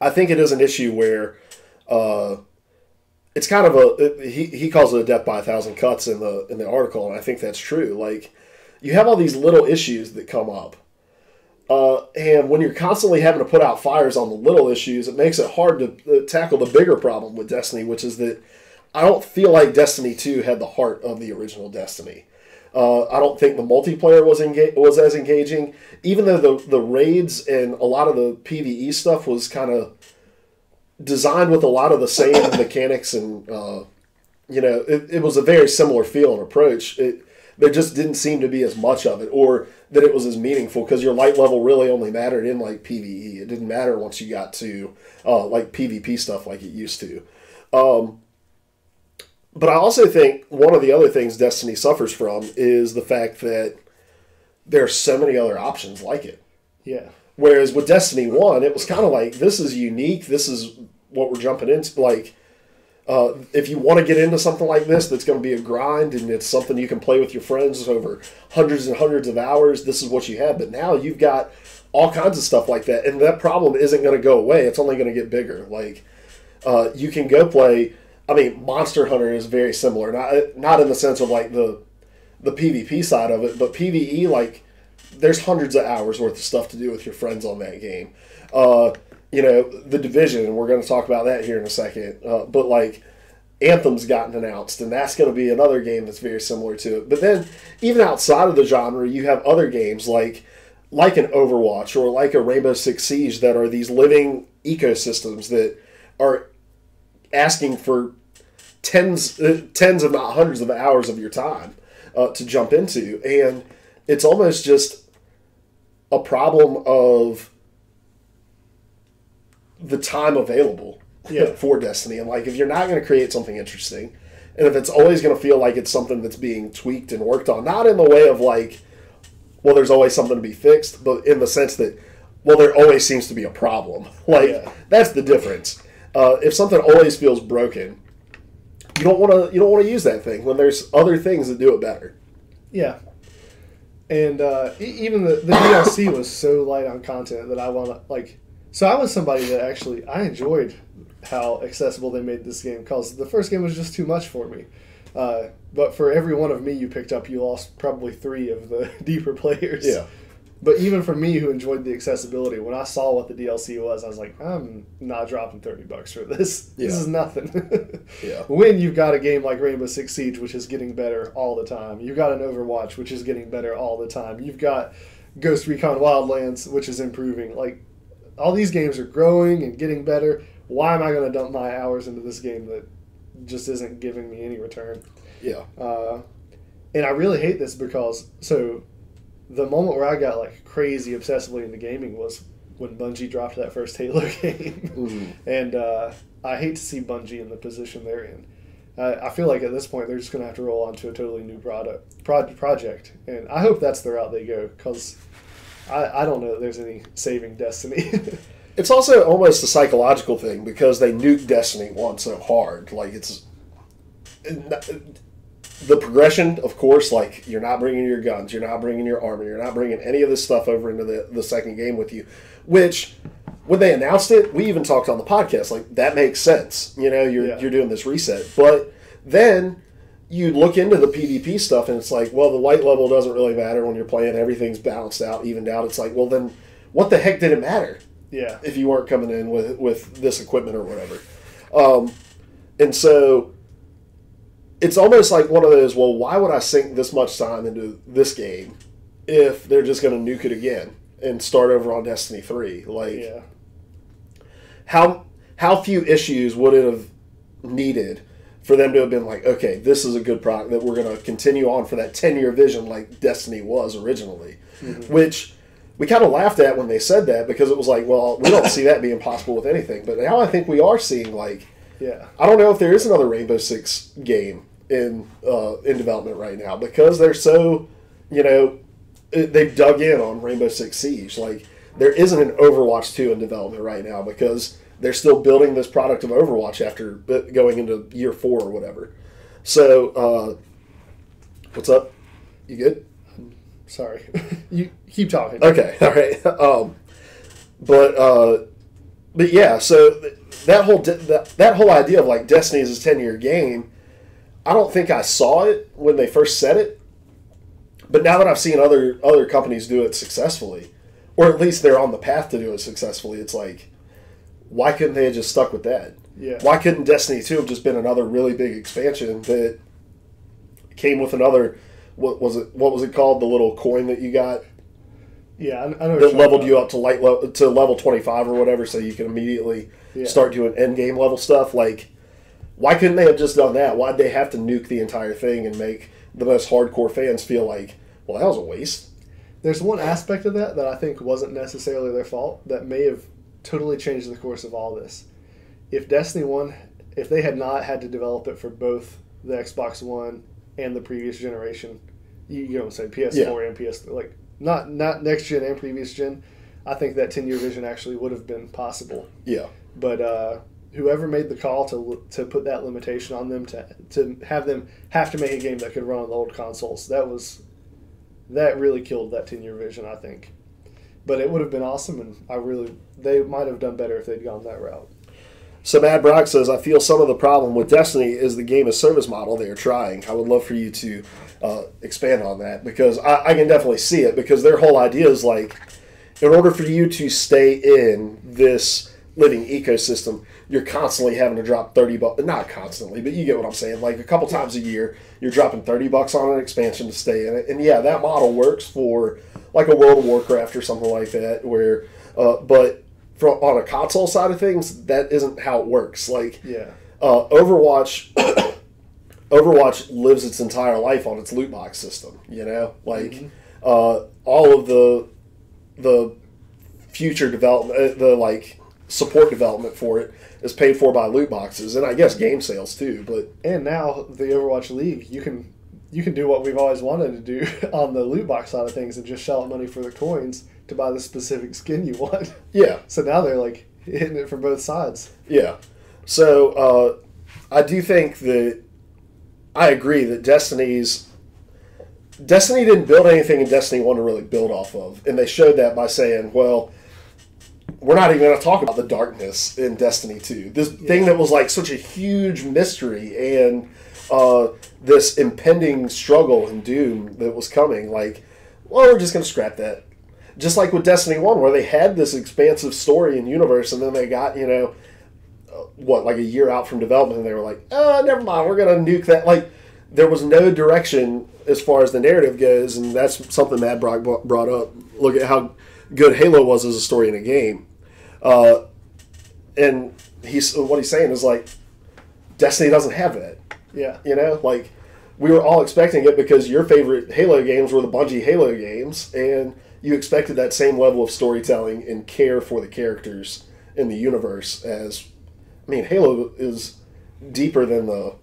I think it is an issue where uh, it's kind of a... He, he calls it a death by a thousand cuts in the, in the article. And I think that's true. Like, you have all these little issues that come up. Uh, and when you're constantly having to put out fires on the little issues, it makes it hard to uh, tackle the bigger problem with Destiny, which is that I don't feel like Destiny two had the heart of the original Destiny. Uh, I don't think the multiplayer was enga- was as engaging, even though the, the raids and a lot of the PvE stuff was kind of designed with a lot of the same mechanics and, uh, you know, it, it was a very similar feel and approach. It, There just didn't seem to be as much of it, or that it was as meaningful, because your light level really only mattered in, like, PvE. It didn't matter once you got to, uh, like, PvP stuff like it used to. Um, but I also think one of the other things Destiny suffers from is the fact that there are so many other options like it. Yeah. Whereas with Destiny one, it was kind of like, this is unique, this is what we're jumping into, like... Uh, if you want to get into something like this that's going to be a grind and it's something you can play with your friends over hundreds and hundreds of hours, this is what you have. But now you've got all kinds of stuff like that, and that problem isn't going to go away. It's only going to get bigger. Like, uh, you can go play... I mean, Monster Hunter is very similar. Not, not in the sense of, like, the, the PvP side of it, but PvE, like, there's hundreds of hours worth of stuff to do with your friends on that game. Uh... You know, The Division, and we're going to talk about that here in a second. Uh, but, like, Anthem's gotten announced, and that's going to be another game that's very similar to it. But then, even outside of the genre, you have other games like like an Overwatch or like a Rainbow Six Siege that are these living ecosystems that are asking for tens, uh, tens if not hundreds of hours of your time uh, to jump into. And it's almost just a problem of... the time available yeah. for Destiny. And, like, if you're not going to create something interesting, and if it's always going to feel like it's something that's being tweaked and worked on, not in the way of, like, well, there's always something to be fixed, but in the sense that, well, there always seems to be a problem. Like, yeah. that's the difference. Uh, if something always feels broken, you don't want to you don't want to use that thing when there's other things that do it better. Yeah. And uh, even the, the D L C was so light on content that I want to, like... So I was somebody that actually, I enjoyed how accessible they made this game, because the first game was just too much for me. Uh, but for every one of me you picked up, you lost probably three of the deeper players. Yeah. But even for me, who enjoyed the accessibility, when I saw what the D L C was, I was like, I'm not dropping thirty bucks for this. Yeah. This is nothing. yeah. When you've got a game like Rainbow Six Siege, which is getting better all the time. You've got an Overwatch, which is getting better all the time. You've got Ghost Recon Wildlands, which is improving. Like, all these games are growing and getting better. Why am I going to dump my hours into this game that just isn't giving me any return? Yeah. Uh, and I really hate this because, so, the moment where I got, like, crazy obsessively into gaming was when Bungie dropped that first Halo game. Mm-hmm. And uh, I hate to see Bungie in the position they're in. Uh, I feel like at this point they're just going to have to roll onto a totally new product pro- project. And I hope that's the route they go, because... I, I don't know that there's any saving Destiny. It's also almost a psychological thing because they nuked Destiny one so hard. Like, it's... the progression, of course, like you're not bringing your guns, you're not bringing your armor, you're not bringing any of this stuff over into the, the second game with you, which when they announced it, we even talked on the podcast, like that makes sense. You know, you're, yeah. you're doing this reset. But then you look into the PvP stuff and it's like, well, the light level doesn't really matter when you're playing. Everything's balanced out, evened out. It's like, well, then what the heck did it matter? Yeah. If you weren't coming in with, with this equipment or whatever. Um, and so it's almost like one of those, well, why would I sink this much time into this game if they're just going to nuke it again and start over on Destiny three? Like, yeah. how how few issues would it have needed for them to have been like, okay, this is a good product that we're going to continue on for that ten-year vision like Destiny was originally, mm-hmm. which we kind of laughed at when they said that because it was like, well, we don't see that being possible with anything. But now I think we are seeing, like, yeah, I don't know if there is another Rainbow Six game in uh, in development right now because they're so, you know, they've dug in on Rainbow Six Siege. Like, there isn't an Overwatch two in development right now because they're still building this product of Overwatch after going into year four or whatever. So, uh, what's up? You good? Sorry. You keep talking. Okay, all right. Um, but, uh, but yeah, so that whole that, that whole idea of, like, Destiny is a ten-year game, I don't think I saw it when they first said it. But now that I've seen other other companies do it successfully, or at least they're on the path to do it successfully, it's like, why couldn't they have just stuck with that? Yeah. Why couldn't Destiny two have just been another really big expansion that came with another, what was it? What was it called? The little coin that you got. Yeah, I, I know. That leveled about. you up to light le- to level twenty-five or whatever, so you can immediately yeah. start doing end game level stuff. Like, why couldn't they have just done that? Why'd they have to nuke the entire thing and make the most hardcore fans feel like, well, that was a waste? There's one aspect of that that I think wasn't necessarily their fault that may have totally changed the course of all this. If Destiny one, if they had not had to develop it for both the Xbox One and the previous generation, you, you know what I'm saying, P S four yeah. and P S three, like not not next gen and previous gen, I think that ten year vision actually would have been possible. Yeah. But uh, whoever made the call to to put that limitation on them to to have them have to make a game that could run on the old consoles, that was that really killed that ten year vision, I think. But it would have been awesome, and I really they might have done better if they'd gone that route. So Mad Brock says, I feel some of the problem with Destiny is the game-as-service model they are trying. I would love for you to uh, expand on that, because I, I can definitely see it, because their whole idea is like, in order for you to stay in this living ecosystem, you're constantly having to drop thirty bucks. Not constantly, but you get what I'm saying. Like, a couple times a year, you're dropping thirty bucks on an expansion to stay in it. And yeah, that model works for, like, a World of Warcraft or something like that, where, uh, but... From, on a console side of things, that isn't how it works. Like, yeah. uh, Overwatch, Overwatch lives its entire life on its loot box system. You know, like mm-hmm. uh, all of the the future development, the like support development for it is paid for by loot boxes, and I guess game sales too. But and now the Overwatch League, you can you can do what we've always wanted to do on the loot box side of things and just shell out money for the coins to buy the specific skin you want. Yeah. So now they're, like, hitting it from both sides. Yeah. So, uh, I do think that I agree that Destiny's... Destiny didn't build anything in Destiny one to really build off of, and they showed that by saying, well, we're not even going to talk about the darkness in Destiny two. This yeah. thing that was, like, such a huge mystery and uh, this impending struggle and doom that was coming, like, well, we're just going to scrap that. Just like with Destiny one, where they had this expansive story and universe, and then they got, you know, what, like a year out from development, and they were like, oh, never mind, we're going to nuke that. Like, there was no direction as far as the narrative goes, and that's something Mad Brock brought up. Look at how good Halo was as a story in a game. Uh, and he's what he's saying is, like, Destiny doesn't have that. Yeah. You know, like, we were all expecting it because your favorite Halo games were the Bungie Halo games, and you expected that same level of storytelling and care for the characters in the universe as, I mean, Halo is deeper than the,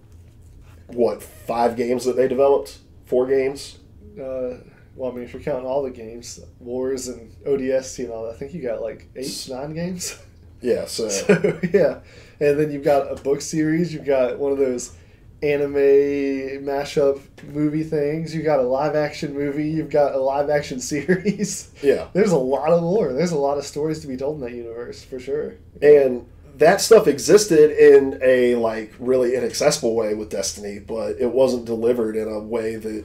what, five games that they developed? Four games? Uh, well, I mean, if you're counting all the games, Wars and O D S T and all that, I think you got like eight, nine games. Yeah, so. so. Yeah, and then you've got a book series, you've got one of those anime mashup movie things. You got a live action movie. You've got a live action series. Yeah. There's a lot of lore. There's a lot of stories to be told in that universe, for sure. And that stuff existed in a, like, really inaccessible way with Destiny, but it wasn't delivered in a way that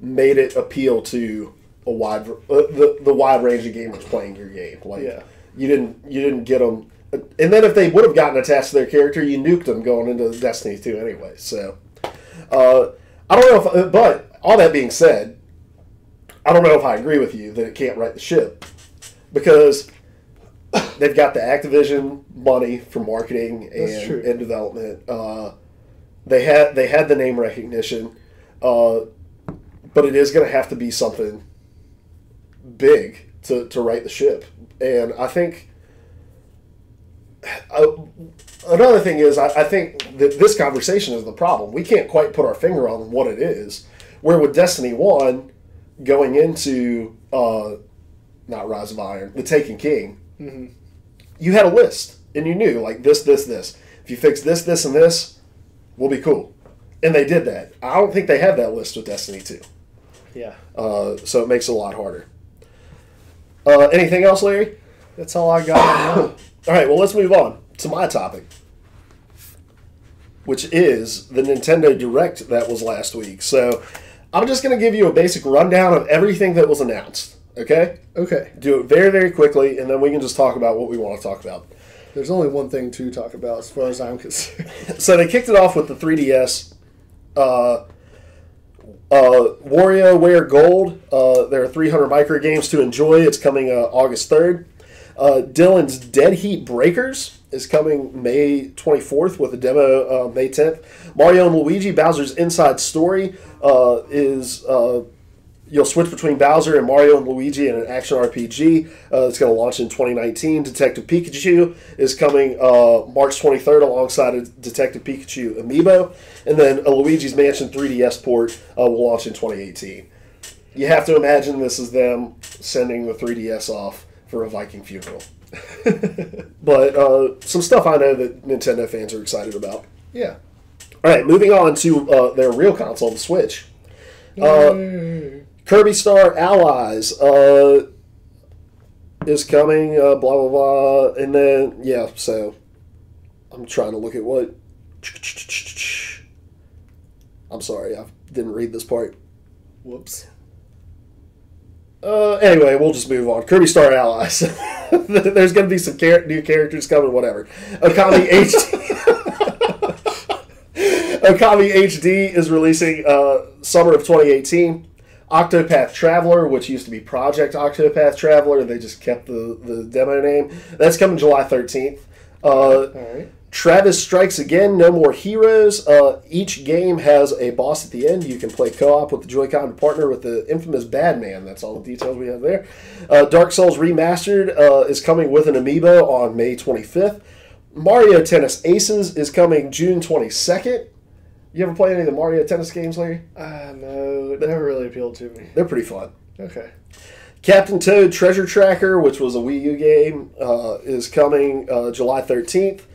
made it appeal to a wide uh, the, the wide range of gamers playing your game. Like, yeah. you didn't you didn't get them. And then if they would have gotten attached to their character, you nuked them going into Destiny two anyway. So, uh, I don't know if... But, all that being said, I don't know if I agree with you that it can't right the ship. Because they've got the Activision money for marketing and, and development. Uh, they had they had the name recognition. Uh, but it is going to have to be something big to, to right the ship. And I think... Uh, another thing is, I, I think that this conversation is the problem. We can't quite put our finger on what it is. Where with Destiny one, going into, uh, not Rise of Iron, The Taken King, mm-hmm. you had a list, and you knew, like, this, this, this. If you fix this, this, and this, we'll be cool. And they did that. I don't think they have that list with Destiny two. Yeah. Uh, so it makes it a lot harder. Uh, anything else, Larry? That's all I got. All right, well, let's move on to my topic, which is the Nintendo Direct that was last week. So I'm just going to give you a basic rundown of everything that was announced, okay? Okay. Do it very, very quickly, and then we can just talk about what we want to talk about. There's only one thing to talk about as far as I'm concerned. So they kicked it off with the three D S uh, Uh, WarioWare Gold. Uh, there are three hundred micro games to enjoy. It's coming uh, August third. Uh, Dylan's Dead Heat Breakers is coming May twenty-fourth with a demo uh, May tenth. Mario and Luigi Bowser's Inside Story uh, is uh, you'll switch between Bowser and Mario and Luigi in an action R P G. Uh, it's going to launch in twenty nineteen. Detective Pikachu is coming uh, March twenty-third alongside a Detective Pikachu Amiibo. And then a Luigi's Mansion three D S port uh, will launch in twenty eighteen. You have to imagine this is them sending the three D S off for a Viking funeral. But uh, some stuff I know that Nintendo fans are excited about. Yeah. All right, moving on to uh, their real console, the Switch. Uh, Kirby Star Allies uh, is coming, uh, blah, blah, blah. And then, yeah, so I'm trying to look at what... I'm sorry, I didn't read this part. Whoops. Uh, anyway, we'll just move on. Kirby Star Allies. There's going to be some char- new characters coming, whatever. Okami H D. Okami H D is releasing uh, summer of twenty eighteen. Octopath Traveler, which used to be Project Octopath Traveler. They just kept the, the demo name. That's coming July thirteenth. Uh, All right. Travis Strikes Again, No More Heroes. Uh, each game has a boss at the end. You can play co-op with the Joy-Con to partner with the infamous Badman. That's all the details we have there. Uh, Dark Souls Remastered uh, is coming with an amiibo on May twenty-fifth. Mario Tennis Aces is coming June twenty-second. You ever play any of the Mario Tennis games, Larry? Uh, no, it never really appealed to me. They're pretty fun. Okay. Captain Toad Treasure Tracker, which was a Wii U game, uh, is coming uh, July thirteenth.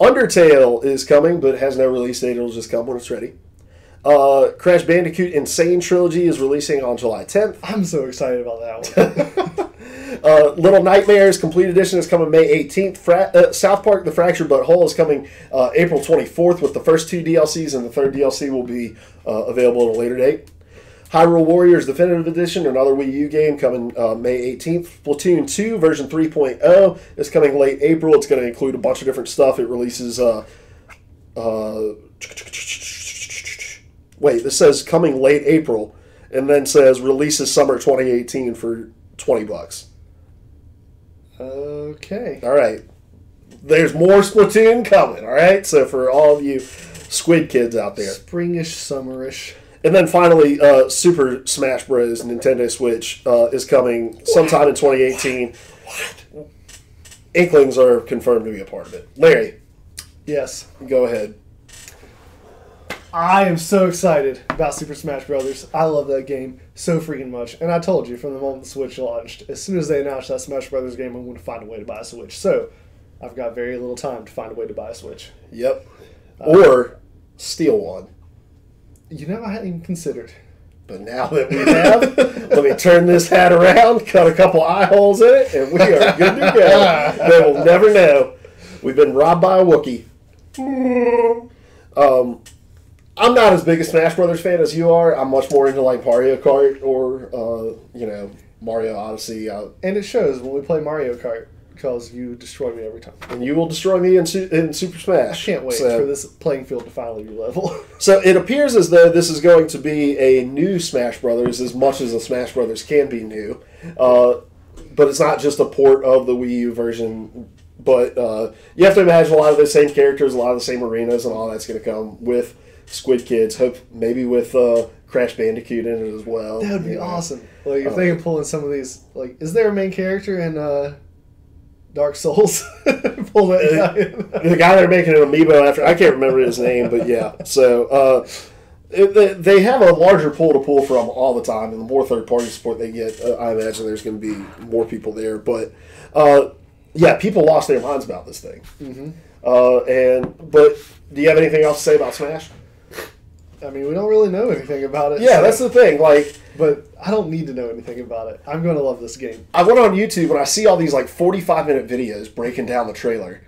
Undertale is coming, but has no release date. It'll just come when it's ready. Uh, Crash Bandicoot Insane Trilogy is releasing on July tenth. I'm so excited about that one. uh, Little Nightmares Complete Edition is coming May eighteenth. Fra- uh, South Park The Fractured But Whole is coming uh, April twenty-fourth with the first two D L Cs, and the third D L C will be uh, available at a later date. Hyrule Warriors Definitive Edition, another Wii U game, coming uh, May eighteenth. Splatoon two, version three point oh, is coming late April. It's going to include a bunch of different stuff. It releases... Uh, uh, wait, this says coming late April, and then says releases summer twenty eighteen for twenty bucks. Okay. All right. There's more Splatoon coming, all right? So for all of you Squid Kids out there. Springish, summerish. And then finally, uh, Super Smash Bros. Nintendo Switch uh, is coming sometime in twenty eighteen. What? What? Inklings are confirmed to be a part of it. Larry. Yes. Go ahead. I am so excited about Super Smash Bros. I love that game so freaking much. And I told you from the moment the Switch launched, as soon as they announced that Smash Bros. Game, I'm going to find a way to buy a Switch. So I've got very little time to find a way to buy a Switch. Yep. Uh, or steal one. You know, I hadn't even considered. But now that we have, let me turn this hat around, cut a couple eye holes in it, and we are good to go. They will never know. We've been robbed by a Wookiee. Um, I'm not as big a Smash Brothers fan as you are. I'm much more into like Mario Kart or, uh, you know, Mario Odyssey. Uh, and it shows when we play Mario Kart. Because you destroy me every time. And you will destroy me in, su in Super Smash. I can't wait so. for this playing field to finally be level. So it appears as though this is going to be a new Smash Brothers, as much as a Smash Brothers can be new. Uh, but it's not just a port of the Wii U version. But uh, you have to imagine a lot of those same characters, a lot of the same arenas, and all that's going to come with Squid Kids. Hope maybe with uh, Crash Bandicoot in it as well. That would be you know. awesome. Like if um, they can pull in some of these. Like, is there a main character in? Uh... Dark Souls. Pull that guy in. The guy they're making an amiibo after, I can't remember his name, but yeah. So uh, it, they have a larger pool to pull from all the time, and the more third-party support they get, uh, I imagine there's going to be more people there. But uh, yeah, people lost their minds about this thing. Mm-hmm. uh, and but do you have anything else to say about Smash? I mean, we don't really know anything about it. Yeah, so. That's the thing. Like, but I don't need to know anything about it. I'm going to love this game. I went on YouTube and I see all these like forty-five minute videos breaking down the trailer.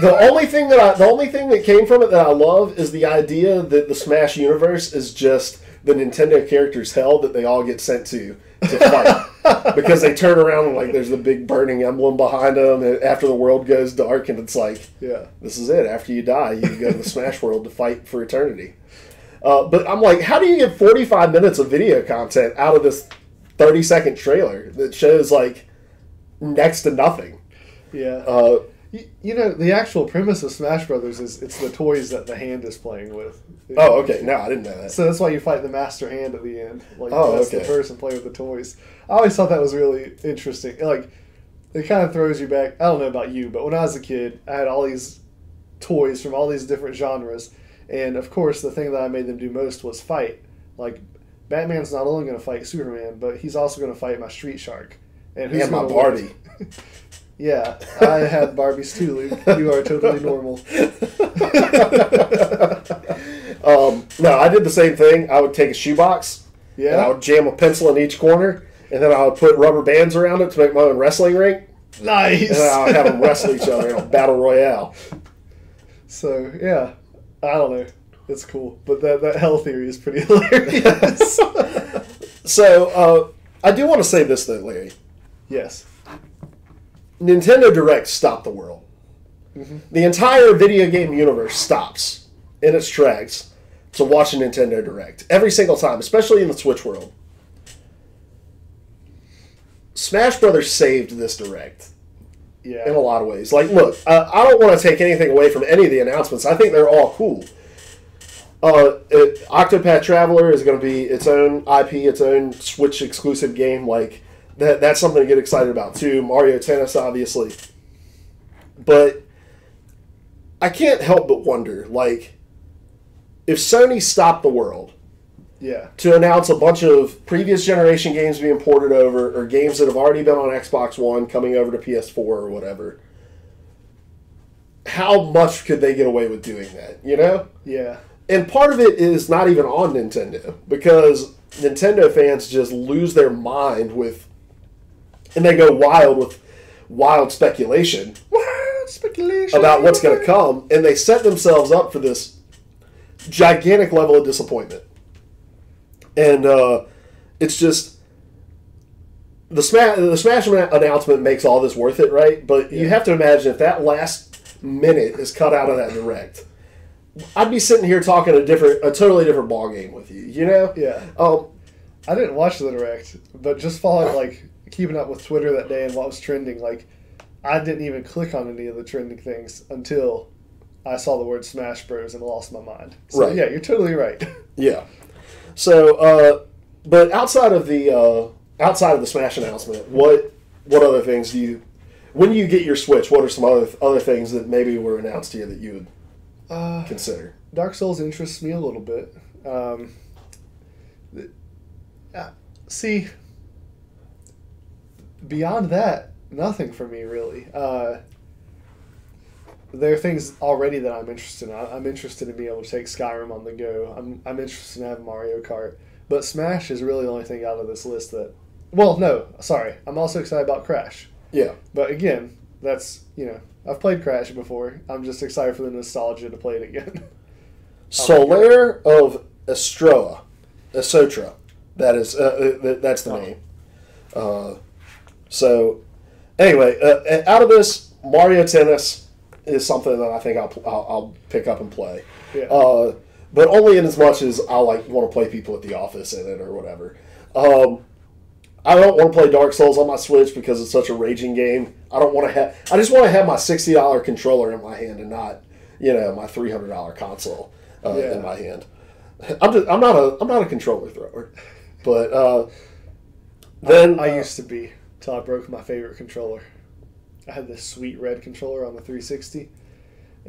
the only thing that I, the only thing that came from it that I love is the idea that the Smash universe is just the Nintendo characters' hell that they all get sent to to fight because they turn around and like there's the big burning emblem behind them and after the world goes dark and it's like, yeah, this is it. After you die, you go to the Smash world to fight for eternity. Uh, but I'm like, how do you get forty-five minutes of video content out of this thirty second trailer that shows, like, next to nothing? Yeah. Uh, you, you know, the actual premise of Smash Brothers is it's the toys that the hand is playing with. Oh, okay. No, I didn't know that. So that's why you fight the master hand at the end. Like, oh, that's okay. The person playing with the toys. I always thought that was really interesting. Like, it kind of throws you back. I don't know about you, but when I was a kid, I had all these toys from all these different genres. And, of course, the thing that I made them do most was fight. Like, Batman's not only going to fight Superman, but he's also going to fight my street shark. And who's and my Barbie. Yeah, I had Barbies too, Luke. You are totally normal. um, no, I did the same thing. I would take a shoebox, yeah. and I would jam a pencil in each corner, and then I would put rubber bands around it to make my own wrestling rink. Nice! And then I would have them wrestle each other in a battle royale. So, yeah. I don't know. It's cool. But that, that hell theory is pretty hilarious. So, uh, I do want to say this, though, Larry. Yes. Nintendo Direct stopped the world. Mm-hmm. The entire video game universe stops in its tracks to watch a Nintendo Direct. Every single time, especially in the Switch world. Smash Brothers saved this Direct. Yeah. In a lot of ways. Like, look, uh, I don't want to take anything away from any of the announcements. I think they're all cool. Uh, it, Octopath Traveler is going to be its own I P, its own Switch-exclusive game. Like, that, that's something to get excited about, too. Mario Tennis, obviously. But I can't help but wonder, like, if Sony stopped the world yeah. to announce a bunch of previous generation games being ported over, or games that have already been on Xbox One coming over to P S four or whatever. How much could they get away with doing that, you know? Yeah. And part of it is not even on Nintendo, because Nintendo fans just lose their mind with, and they go wild with wild speculation, wild speculation about what's going to come, and they set themselves up for this gigantic level of disappointment. And uh, it's just, the Smash, the Smash announcement makes all this worth it, right? But yeah. you have to imagine if that last minute is cut out of that Direct, I'd be sitting here talking a different, a totally different ballgame with you, you know? Yeah. Um, I didn't watch the Direct, but just following, like, keeping up with Twitter that day and what was trending, like, I didn't even click on any of the trending things until I saw the word Smash Bros. And lost my mind. So, right. yeah, you're totally right. Yeah. So, uh, but outside of the uh, outside of the Smash announcement, what what other things do you? When you get your Switch, what are some other other things that maybe were announced to you that you would uh, consider? Dark Souls interests me a little bit. Um, uh, see, beyond that, nothing for me really. Uh, there are things already that I'm interested in. I'm interested in being able to take Skyrim on the go. I'm I'm interested in having Mario Kart. But Smash is really the only thing out of this list that... Well, no, sorry. I'm also excited about Crash. Yeah. But again, that's, you know, I've played Crash before. I'm just excited for the nostalgia to play it again. Solaire of Estroa. Esotra. That is, uh, that's the name. Uh, so, anyway, uh, out of this, Mario Tennis is something that I think I'll, I'll, I'll pick up and play. Yeah. Uh, but only in as much as I like want to play people at the office in it or whatever. Um, I don't want to play Dark Souls on my Switch because it's such a raging game. I don't want to have. I just want to have my sixty dollar controller in my hand and not, you know, my three hundred dollar console uh, yeah. in my hand. I'm just, I'm not a I'm not a controller thrower, but uh, then I, I uh, used to be till I broke my favorite controller. I had this sweet red controller on the three sixty.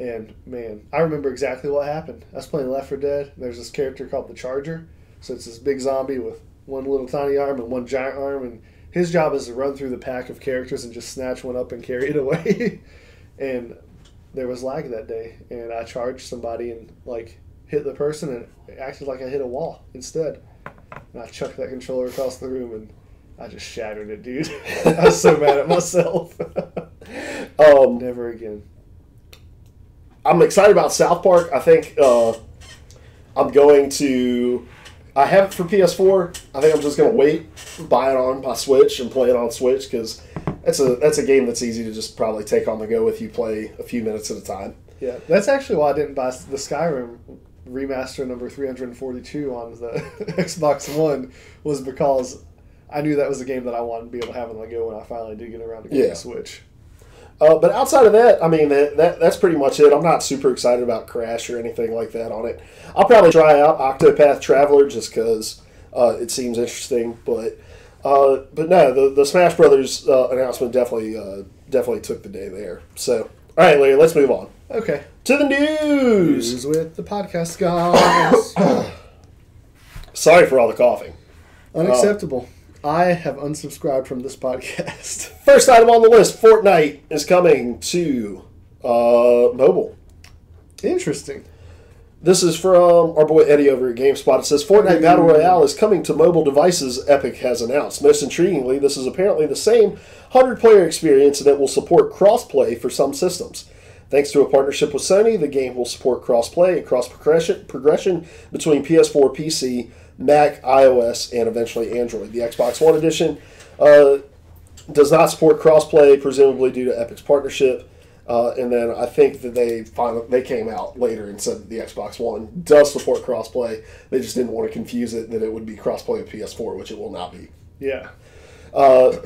And, man, I remember exactly what happened. I was playing Left four Dead. There's this character called the Charger. So it's this big zombie with one little tiny arm and one giant arm. And his job is to run through the pack of characters and just snatch one up and carry it away. And there was lag that day. And I charged somebody and, like, hit the person and it acted like I hit a wall instead. And I chucked that controller across the room and I just shattered it, dude. I was so mad at myself. um, Never again. I'm excited about South Park. I think uh, I'm going to... I have it for P S four. I think I'm just going to wait, buy it on my Switch, and play it on Switch, because that's a that's a game that's easy to just probably take on the go if you play a few minutes at a time. Yeah, that's actually why I didn't buy the Skyrim remaster number three forty-two on the Xbox One, was because I knew that was a game that I wanted to be able to have on the go when I finally did get around to getting yeah. the Switch. Uh, but outside of that, I mean, that, that that's pretty much it. I'm not super excited about Crash or anything like that on it. I'll probably try out Octopath Traveler just because uh, it seems interesting. But uh, but no, the, the Smash Brothers uh, announcement definitely uh, definitely took the day there. So, all right, Larry, let's move on. Okay. To the news. News with the podcast guys. Sorry for all the coughing. Unacceptable. Uh, I have unsubscribed from this podcast. First item on the list, Fortnite is coming to uh, mobile. Interesting. This is from our boy Eddie over at GameSpot. It says, Fortnite Battle Royale is coming to mobile devices, Epic has announced. Most intriguingly, this is apparently the same one hundred player experience that will support cross-play for some systems. Thanks to a partnership with Sony, the game will support cross-play and cross-progression progression between P S four, P C, Mac, iOS, and eventually Android. The Xbox One edition uh, does not support cross-play, presumably due to Epic's partnership. Uh, and then I think that they finally, they came out later and said that the Xbox One does support cross-play. They just didn't want to confuse it that it would be cross-play with P S four, which it will not be. Yeah. Uh,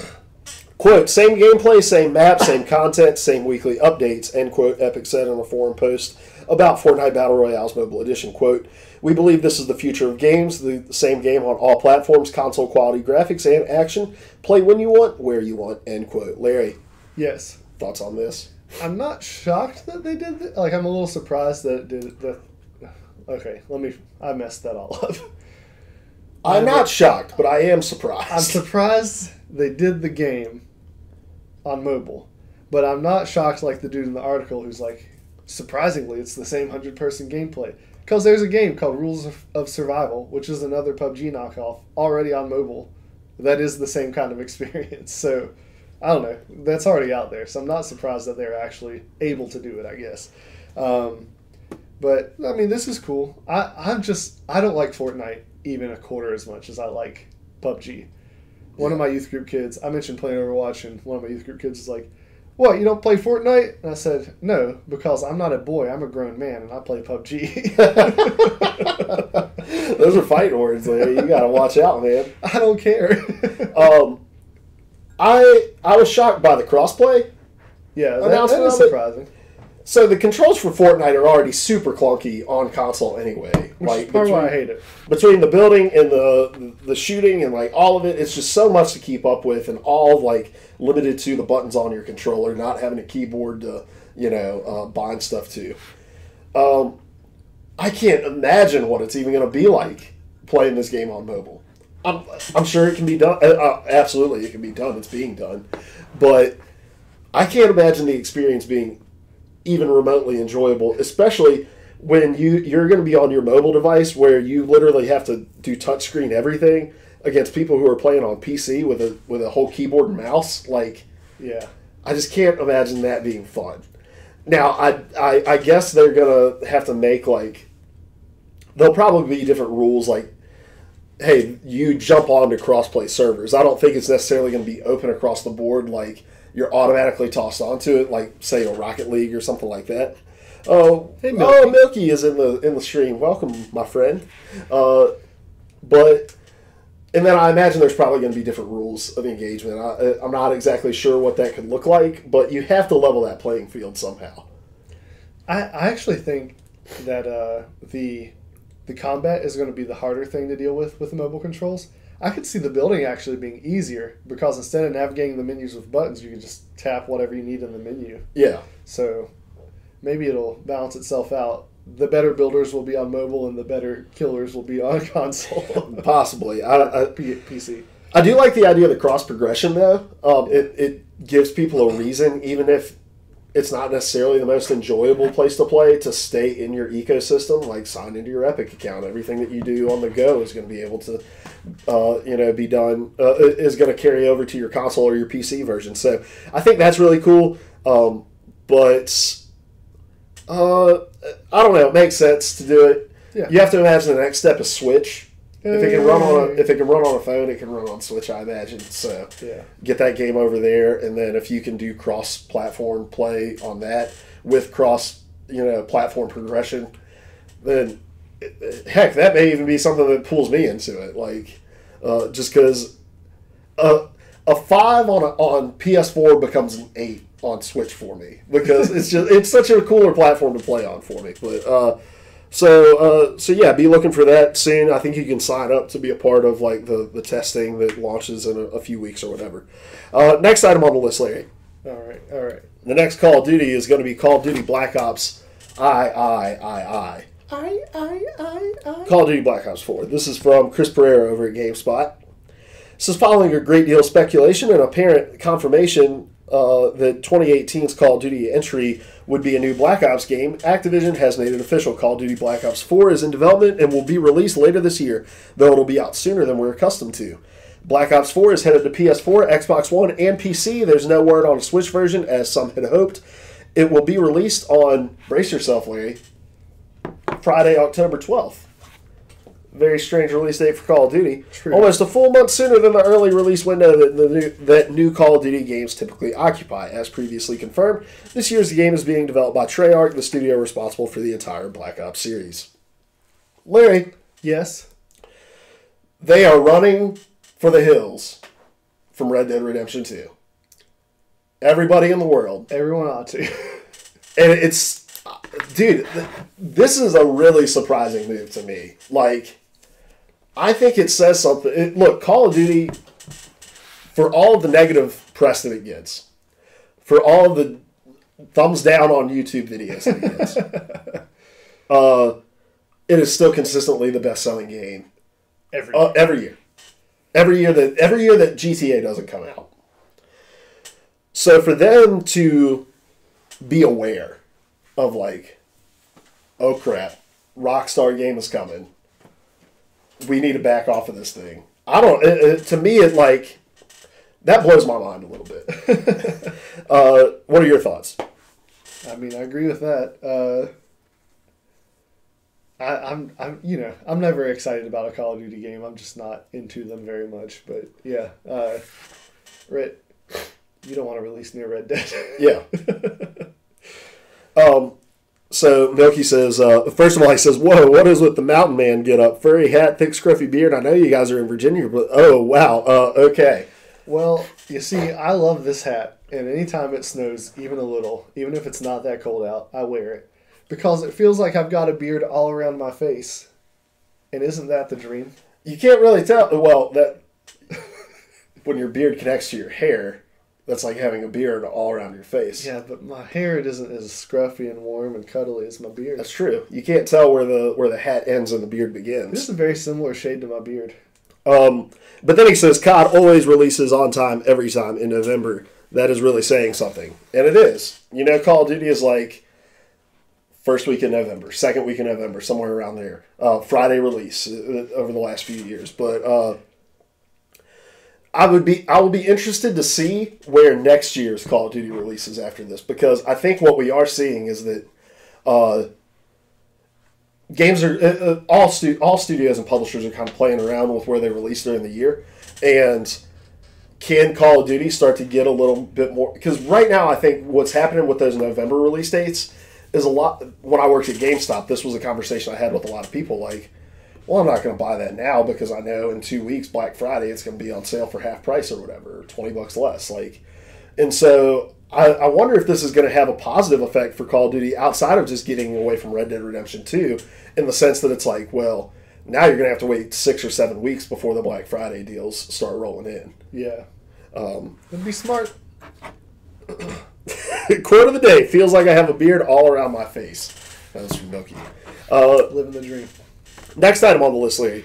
quote, same gameplay, same map, same content, same weekly updates, end quote, Epic said in a forum post about Fortnite Battle Royale's mobile edition. Quote, we believe this is the future of games, the same game on all platforms, console quality graphics and action. Play when you want, where you want, end quote. Larry. Yes. Thoughts on this? I'm not shocked that they did that. Like, I'm a little surprised that it did that. Okay, let me, I messed that all up. I'm not shocked, but I am surprised. I'm surprised they did the game on mobile. But I'm not shocked like the dude in the article who's like, surprisingly, it's the same one hundred person gameplay. Because there's a game called Rules of Survival, which is another P U B G knockoff, already on mobile. That is the same kind of experience. So, I don't know. That's already out there. So I'm not surprised that they're actually able to do it, I guess. Um, but, I mean, this is cool. I, I'm just, I don't like Fortnite even a quarter as much as I like P U B G. One yeah. of my youth group kids, I mentioned playing Overwatch, and one of my youth group kids is like, what, you don't play Fortnite? And I said, no, because I'm not a boy. I'm a grown man, and I play P U B G. Those are fight words, Larry. You got to watch out, man. I don't care. um, I I was shocked by the crossplay. Yeah, that, that was surprising. So the controls for Fortnite are already super clunky on console anyway. Which like, is between, why I hate it. Between the building and the the shooting and like all of it, it's just so much to keep up with, and all like limited to the buttons on your controller, not having a keyboard to you know uh, bind stuff to. Um, I can't imagine what it's even going to be like playing this game on mobile. I'm I'm sure it can be done. Uh, absolutely, it can be done. It's being done, but I can't imagine the experience being even remotely enjoyable, especially when you, you're going to be on your mobile device where you literally have to do touchscreen everything against people who are playing on P C with a with a whole keyboard and mouse. Like, yeah, I just can't imagine that being fun. Now, I I, I guess they're going to have to make, like, there'll probably be different rules, like, hey, you jump onto cross-play servers. I don't think it's necessarily going to be open across the board, like, you're automatically tossed onto it, like, say, a Rocket League or something like that. Oh, hey, Milky. oh, Milky is in the in the stream. Welcome, my friend. Uh, but, and then I imagine there's probably going to be different rules of engagement. I, I'm not exactly sure what that could look like, but you have to level that playing field somehow. I, I actually think that uh, the the combat is going to be the harder thing to deal with with the mobile controls. I could see the building actually being easier because instead of navigating the menus with buttons, you can just tap whatever you need in the menu. Yeah. So maybe it'll balance itself out. The better builders will be on mobile and the better killers will be on console. Possibly. I, I, P C. I do like the idea of the cross-progression, though. Um, it, it gives people a reason, even if it's not necessarily the most enjoyable place to play, to stay in your ecosystem, like sign into your Epic account. Everything that you do on the go is going to be able to, uh, you know, be done, uh, is going to carry over to your console or your P C version. So I think that's really cool. Um, but... Uh, I don't know. It makes sense to do it. Yeah. You have to imagine the next step is Switch. Hey. If it can run on, a, if it can run on a phone, it can run on Switch, I imagine. So yeah. Get that game over there, and then if you can do cross-platform play on that with cross, you know, platform progression, then heck, that may even be something that pulls me into it. Like, uh, just because a a five on a, on P S four becomes an eight on Switch for me, because it's just it's such a cooler platform to play on for me. But uh, so uh, so yeah, be looking for that soon. I think you can sign up to be a part of like the, the testing that launches in a, a few weeks or whatever. Uh, next item on the list, Larry. All right, all right. The next Call of Duty is going to be Call of Duty Black Ops I I I I I I I I Call of Duty Black Ops four. This is from Chris Pereira over at GameSpot. This is following a great deal of speculation and apparent confirmation. Uh, that twenty eighteen's Call of Duty entry would be a new Black Ops game, Activision has made it official. Call of Duty Black Ops four is in development and will be released later this year, though it'll be out sooner than we're accustomed to. Black Ops four is headed to P S four, Xbox One, and P C. There's no word on a Switch version, as some had hoped. It will be released on, brace yourself, Larry, Friday, October twelfth. Very strange release date for Call of Duty. True. Almost a full month sooner than the early release window that, the new, that new Call of Duty games typically occupy. As previously confirmed, this year's game is being developed by Treyarch, the studio responsible for the entire Black Ops series. Larry. Yes? They are running for the hills from Red Dead Redemption two. Everybody in the world. Everyone ought to. And it's... Dude, th- this is a really surprising move to me. Like... I think it says something. It, look, Call of Duty, for all the negative press that it gets, for all the thumbs down on YouTube videos that it gets, uh, it is still consistently the best-selling game every year. Uh, every year, every year that every year that G T A doesn't come out. So for them to be aware of, like, oh crap, Rockstar game is coming. We need to back off of this thing. I don't. It, it, to me, it like that blows my mind a little bit. uh, what are your thoughts? I mean, I agree with that. Uh, I, I'm, I'm, you know, I'm never excited about a Call of Duty game. I'm just not into them very much. But yeah, uh, Red, you don't want to release near Red Dead. Yeah. um. So, Milky says, uh, first of all, he says, whoa, what is with the mountain man get up? Furry hat, thick, scruffy beard. I know you guys are in Virginia, but oh, wow, uh, okay. Well, you see, I love this hat, and anytime it snows, even a little, even if it's not that cold out, I wear it. Because it feels like I've got a beard all around my face. And isn't that the dream? You can't really tell. Well, that when your beard connects to your hair... That's like having a beard all around your face. Yeah, but my hair isn't as scruffy and warm and cuddly as my beard. That's true. You can't tell where the where the hat ends and the beard begins. This is a very similar shade to my beard. Um, but then he says, C O D always releases on time every time in November. That is really saying something. And it is. You know, Call of Duty is like, First week in November, second week in November, somewhere around there. Uh, Friday release uh, over the last few years. But uh, I would be I will be interested to see where next year's Call of Duty releases after this, because I think what we are seeing is that uh, games are uh, all stu- all studios and publishers are kind of playing around with where they release during the year, and can Call of Duty start to get a little bit more? Because right now, I think what's happening with those November release dates is a lot. When I worked at GameStop, this was a conversation I had with a lot of people. Like, well, I'm not going to buy that now because I know in two weeks, Black Friday, it's going to be on sale for half price or whatever, or twenty bucks less. Like, and so I, I wonder if this is going to have a positive effect for Call of Duty outside of just getting away from Red Dead Redemption two, in the sense that it's like, well, now you're going to have to wait six or seven weeks before the Black Friday deals start rolling in. Yeah. Um, It'd be smart. Quote of the day. Feels like I have a beard all around my face. That was from Milky. Uh, Living the dream. Next item on the list, Larry.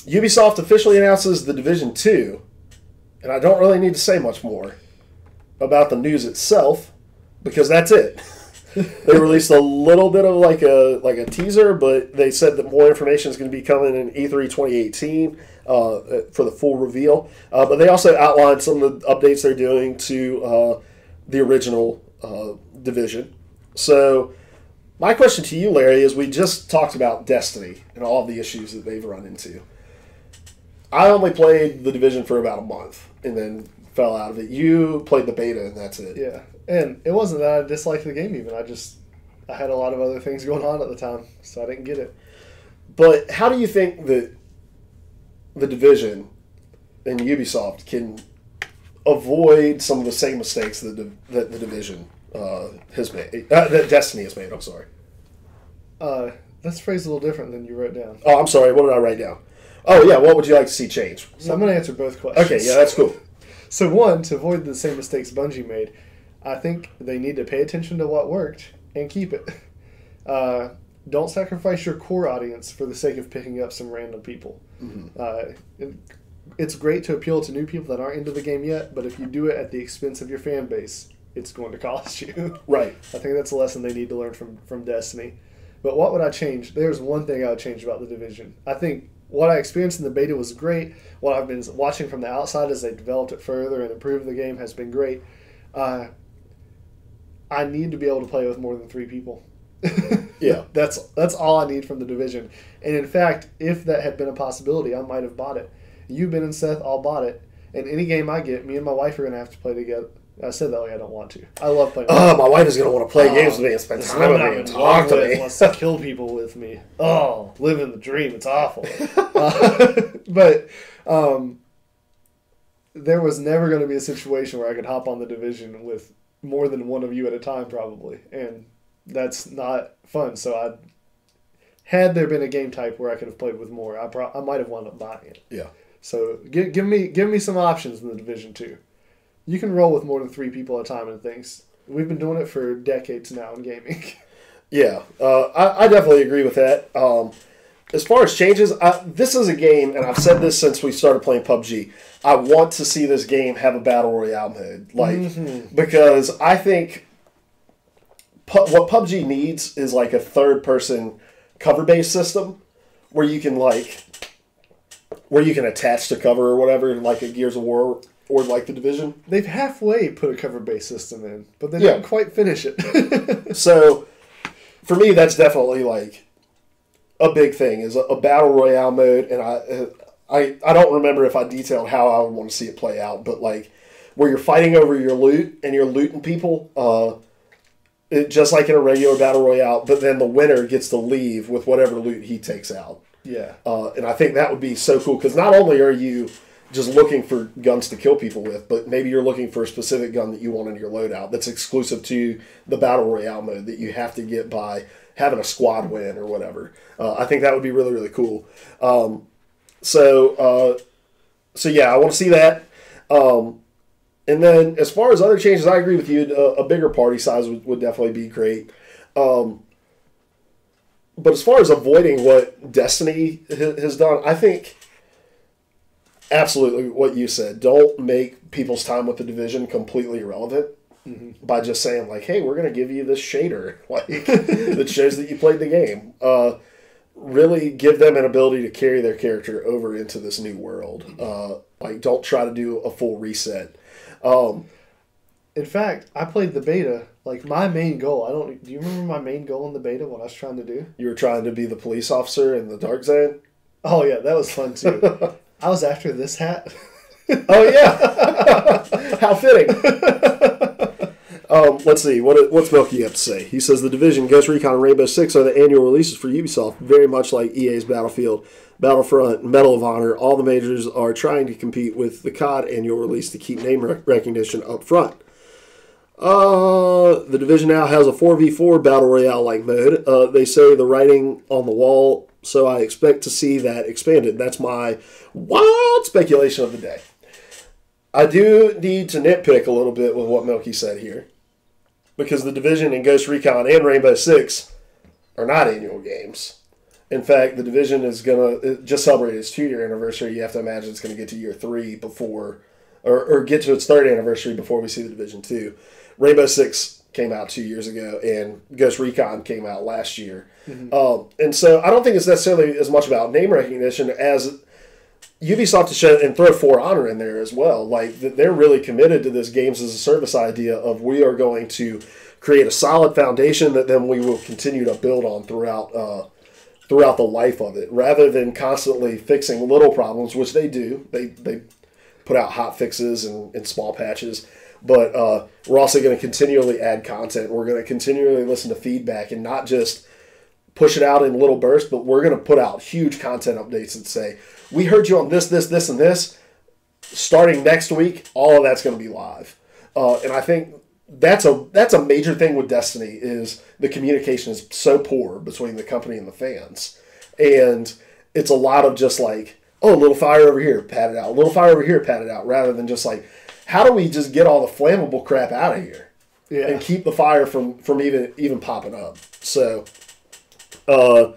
Ubisoft officially announces The Division two, and I don't really need to say much more about the news itself, because that's it. They released a little bit of like a like a teaser, but they said that more information is going to be coming in E three twenty eighteen uh, for the full reveal. Uh, but they also outlined some of the updates they're doing to uh, the original uh, Division. So my question to you, Larry, is we just talked about Destiny and all of the issues that they've run into. I only played The Division for about a month and then fell out of it. You played the beta and that's it. Yeah. And it wasn't that I disliked the game even. I just, I had a lot of other things going on at the time, so I didn't get it. But how do you think that The Division and Ubisoft can avoid some of the same mistakes that the, that the Division uh, has made, uh, that Destiny has made, I'm sorry? Uh, that's phrased a little different than you wrote down. Oh, I'm sorry. What did I write down? Oh, yeah. What would you like to see change? So I'm going to answer both questions. Okay, yeah, that's cool. So one, to avoid the same mistakes Bungie made, I think they need to pay attention to what worked and keep it. Uh, don't sacrifice your core audience for the sake of picking up some random people. Mm-hmm. Uh, it, it's great to appeal to new people that aren't into the game yet, but if you do it at the expense of your fan base, it's going to cost you. Right. I think that's a lesson they need to learn from, from Destiny. But what would I change? There's one thing I would change about The Division. I think what I experienced in the beta was great. What I've been watching from the outside as they developed it further and improved the game has been great. Uh, I need to be able to play with more than three people. Yeah. That's that's all I need from The Division. And in fact, if that had been a possibility, I might have bought it. You, Ben, and Seth all bought it. And any game I get, me and my wife are going to have to play together. I said that like I don't want to. I love playing. Oh, uh, my wife is going to want to play uh, games with me and spend time with me and talk to me. Wants to kill people with me. Oh, living the dream. It's awful. uh, but um, there was never going to be a situation where I could hop on The Division with more than one of you at a time, probably, and that's not fun. So I, had there been a game type where I could have played with more, I pro- I might have wound up buying it. Yeah. So give give me give me some options in The Division two. You can roll with more than three people at a time and things. We've been doing it for decades now in gaming. Yeah, uh, I I definitely agree with that. Um, as far as changes, I, this is a game, and I've said this since we started playing P U B G. I want to see this game have a battle royale mode, like mm-hmm. because I think pu- what P U B G needs is like a third-person cover-based system where you can like where you can attach to cover or whatever, like a Gears of War or like The Division. They've halfway put a cover-based system in, but they yeah. didn't quite finish it. So, for me, that's definitely like a big thing is a, a battle royale mode, and I. Uh, I, I don't remember if I detailed how I would want to see it play out, but like where you're fighting over your loot and you're looting people, uh, it, just like in a regular battle royale, but then the winner gets to leave with whatever loot he takes out. Yeah. Uh, and I think that would be so cool because not only are you just looking for guns to kill people with, but maybe you're looking for a specific gun that you want in your loadout that's exclusive to the battle royale mode that you have to get by having a squad win or whatever. Uh, I think that would be really, really cool. Um, So, uh, so yeah, I want to see that. Um, and then as far as other changes, I agree with you. A, a bigger party size would, would definitely be great. Um, but as far as avoiding what Destiny ha- has done, I think absolutely what you said. Don't make people's time with The Division completely irrelevant. mm-hmm. by just saying, like, hey, we're going to give you this shader like that shows that you played the game. Uh, really give them an ability to carry their character over into this new world. Uh, like, don't try to do a full reset. Um, in fact, I played the beta. Like, my main goal, I don't... Do you remember my main goal in the beta, what I was trying to do? You were trying to be the police officer in the Dark Zone? Oh, yeah, that was fun, too. I was after this hat. Oh, yeah. How fitting. um, let's see. What What's Milky have to say? He says, The Division, Ghost Recon, and Rainbow Six are the annual releases for Ubisoft, very much like E A's Battlefield, Battlefront, Medal of Honor. All the majors are trying to compete with the C O D annual release to keep name rec- recognition up front. Uh, the Division now has a four v four battle royale-like mode. Uh, they say the writing on the wall, so I expect to see that expanded. That's my wild speculation of the day. I do need to nitpick a little bit with what Milky said here, because the Division and Ghost Recon and Rainbow Six are not annual games. In fact, the Division is gonna it just celebrated its two-year anniversary. You have to imagine it's gonna get to year three before, or, or get to its third anniversary before we see the Division two. Rainbow Six came out two years ago, and Ghost Recon came out last year. Mm-hmm. Um, and so I don't think it's necessarily as much about name recognition as Ubisoft has shown, and throw For Honor in there as well. Like, they're really committed to this games-as-a-service idea of we are going to create a solid foundation that then we will continue to build on throughout uh, throughout the life of it, rather than constantly fixing little problems, which they do. They, they put out hot fixes and, and small patches. But uh, we're also going to continually add content. We're going to continually listen to feedback and not just push it out in little bursts, but we're going to put out huge content updates and say, we heard you on this, this, this, and this. Starting next week, all of that's going to be live. Uh, and I think that's a that's a major thing with Destiny is the communication is so poor between the company and the fans. And it's a lot of just like, oh, a little fire over here, pat it out. A little fire over here, pat it out, rather than just like, how do we just get all the flammable crap out of here yeah. and keep the fire from, from even even popping up? So, uh,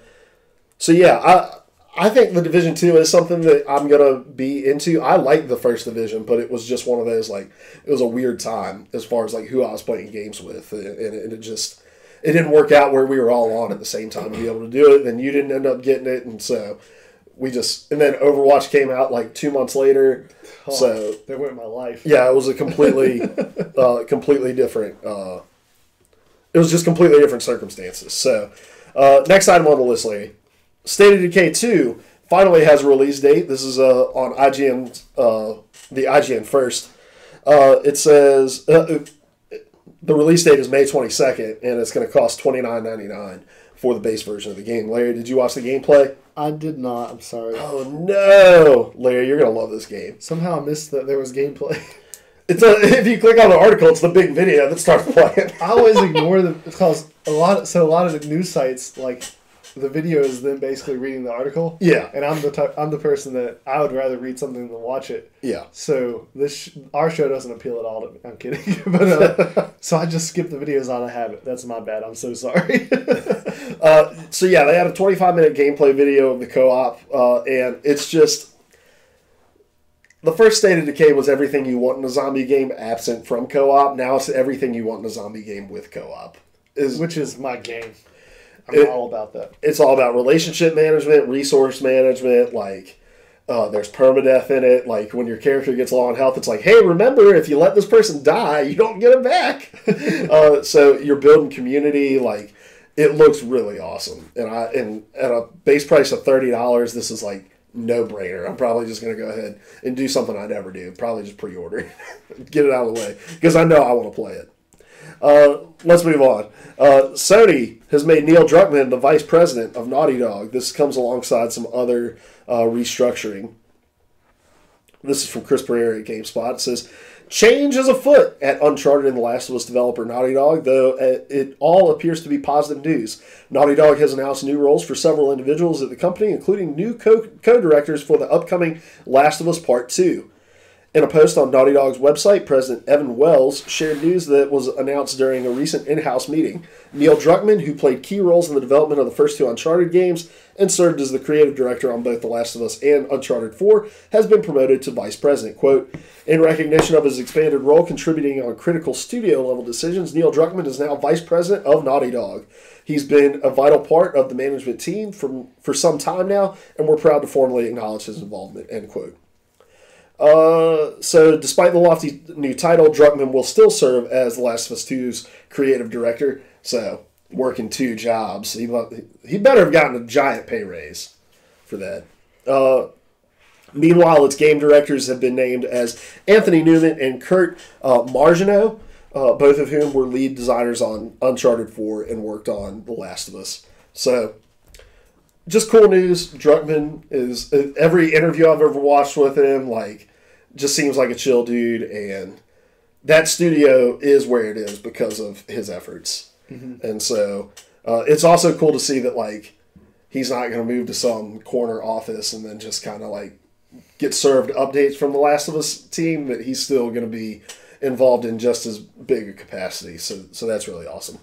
so yeah, I I think the Division two is something that I'm gonna be into. I liked the first Division, but it was just one of those like it was a weird time as far as like who I was playing games with, and, and it just it didn't work out where we were all on at the same time to be able to do it. And you didn't end up getting it, and so. We just, and then Overwatch came out like two months later. Oh, so that went my life. Yeah, it was a completely, uh, completely different, uh, it was just completely different circumstances. So, uh, next item on the list, Larry. State of Decay two finally has a release date. This is uh, on I G N, uh, the I G N first. Uh, it says, uh, the release date is May twenty-second, and it's going to cost twenty-nine ninety-nine for the base version of the game. Larry, did you watch the gameplay? I did not. I'm sorry. Oh, no. Larry, you're going to love this game. Somehow I missed that there was gameplay. It's a, if you click on the article, it's the big video that starts playing. I always ignore the... Because a lot, so a lot of the news sites, like, the video is them basically reading the article. Yeah. And I'm the type, I'm the person that I would rather read something than watch it. Yeah. So this our show doesn't appeal at all to me. I'm kidding. but, uh, so I just skip the videos out of habit. That's my bad. I'm so sorry. Uh, so, yeah, they had a twenty-five minute gameplay video of the co-op, uh, and it's just... The first State of Decay was everything you want in a zombie game absent from co-op. Now it's everything you want in a zombie game with co-op. Is, Which is my game. I'm it, all about that. It's all about relationship management, resource management, like... Uh, there's permadeath in it. Like, when your character gets low on health, it's like, hey, remember, if you let this person die, you don't get them back. uh, so you're building community, like... It looks really awesome, and I and at a base price of thirty dollars, this is like no brainer. I'm probably just gonna go ahead and do something I never do. Probably just pre-order, get it out of the way because I know I want to play it. Uh, let's move on. Uh, Sony has made Neil Druckmann the vice president of Naughty Dog. This comes alongside some other uh, restructuring. This is from Chris Pereira at GameSpot. It says, change is afoot at Uncharted and The Last of Us developer Naughty Dog, though it all appears to be positive news. Naughty Dog has announced new roles for several individuals at the company, including new co- co-directors for the upcoming Last of Us Part two. In a post on Naughty Dog's website, President Evan Wells shared news that was announced during a recent in-house meeting. Neil Druckmann, who played key roles in the development of the first two Uncharted games and served as the creative director on both The Last of Us and Uncharted four, has been promoted to vice president. Quote, in recognition of his expanded role contributing on critical studio-level decisions, Neil Druckmann is now vice president of Naughty Dog. He's been a vital part of the management team for, for some time now, and we're proud to formally acknowledge his involvement, end quote. Uh, so, despite the lofty new title, Druckmann will still serve as The Last of Us two's creative director. So, working two jobs. He, he better have gotten a giant pay raise for that. Uh, meanwhile, its game directors have been named as Anthony Newman and Kurt uh, Margeneau, uh, both of whom were lead designers on Uncharted four and worked on The Last of Us. So, just cool news. Druckmann is, every interview I've ever watched with him, like, just seems like a chill dude, and that studio is where it is because of his efforts. Mm-hmm. And so uh, it's also cool to see that, like, he's not going to move to some corner office and then just kind of, like, get served updates from the Last of Us team, but he's still going to be involved in just as big a capacity. So, so that's really awesome.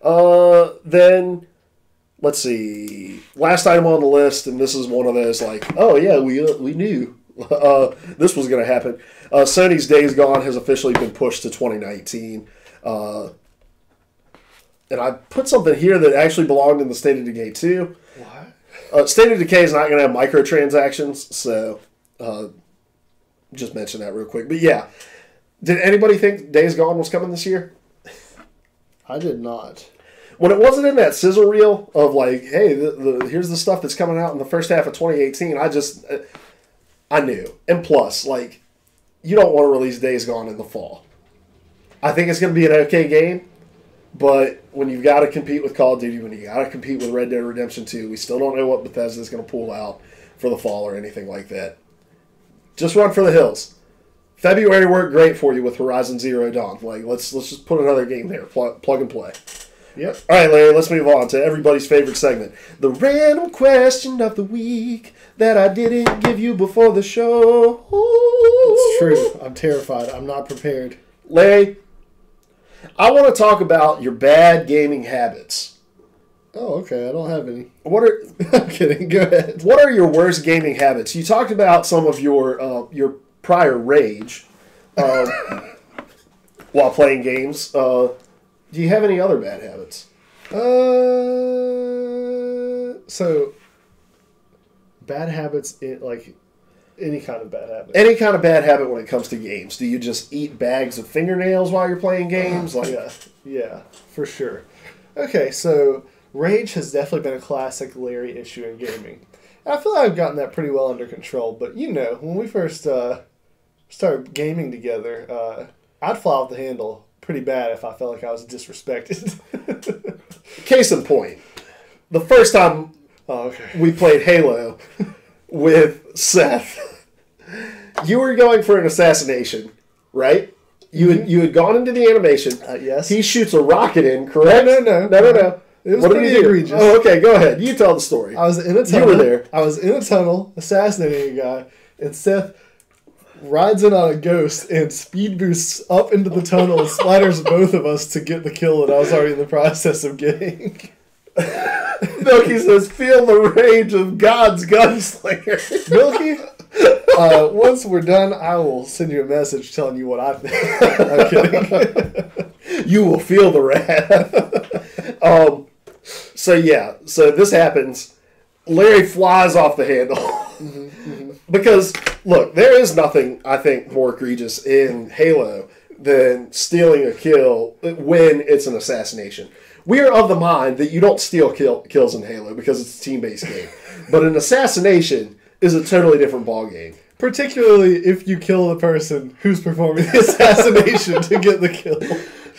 Uh, then... Let's see. Last item on the list, and this is one of those like, oh yeah, we uh, we knew uh, this was going to happen. Uh, Sony's Days Gone has officially been pushed to twenty nineteen, uh, and I put something here that actually belonged in the State of Decay two. What? Uh, State of Decay is not going to have microtransactions, so uh, just mention that real quick. But yeah, did anybody think Days Gone was coming this year? I did not. When it wasn't in that sizzle reel of like, hey, the, the, here's the stuff that's coming out in the first half of twenty eighteen, I just, I knew. And plus, like, you don't want to release Days Gone in the fall. I think it's going to be an okay game, but when you've got to compete with Call of Duty, when you got to compete with Red Dead Redemption two, we still don't know what Bethesda's going to pull out for the fall or anything like that. Just run for the hills. February worked great for you with Horizon Zero Dawn. Like, let's let's just put another game there. Plug, plug and play. Yep. All right, Larry, let's move on to everybody's favorite segment. The random question of the week that I didn't give you before the show. It's true. I'm terrified. I'm not prepared. Larry, I want to talk about your bad gaming habits. Oh, okay. I don't have any. What are? I'm kidding. Go ahead. What are your worst gaming habits? You talked about some of your, uh, your prior rage um, while playing games. Uh Do you have any other bad habits? Uh, so, bad habits, it, like, any kind of bad habit. Any kind of bad habit when it comes to games. Do you just eat bags of fingernails while you're playing games? Uh, like, yeah, yeah, for sure. Okay, so rage has definitely been a classic Larry issue in gaming. I feel like I've gotten that pretty well under control, but, you know, when we first uh, started gaming together, uh, I'd fly off the handle pretty bad if I felt like I was disrespected. Case in point, the first time oh, okay. we played Halo with Seth, you were going for an assassination, right? You had you had gone into the animation. Uh, yes. He shoots a rocket in, correct? No, no, no, no, no. no. It was what pretty egregious. Oh, okay. Go ahead. You tell the story. I was in a tunnel. You were there. I was in a tunnel assassinating a guy, and Seth rides in on a ghost and speed boosts up into the tunnel and sliders both of us to get the kill that I was already in the process of getting. Milky says, feel the rage of God's gunslinger. Milky, uh, once we're done, I will send you a message telling you what I think. I'm kidding. You will feel the wrath. um, so, yeah. So, this happens. Larry flies off the handle. Mm-hmm, mm-hmm. Because, look, there is nothing, I think, more egregious in Halo than stealing a kill when it's an assassination. We are of the mind that you don't steal kill, kills in Halo because it's a team-based game. But an assassination is a totally different ballgame. Particularly if you kill the person who's performing the assassination to get the kill.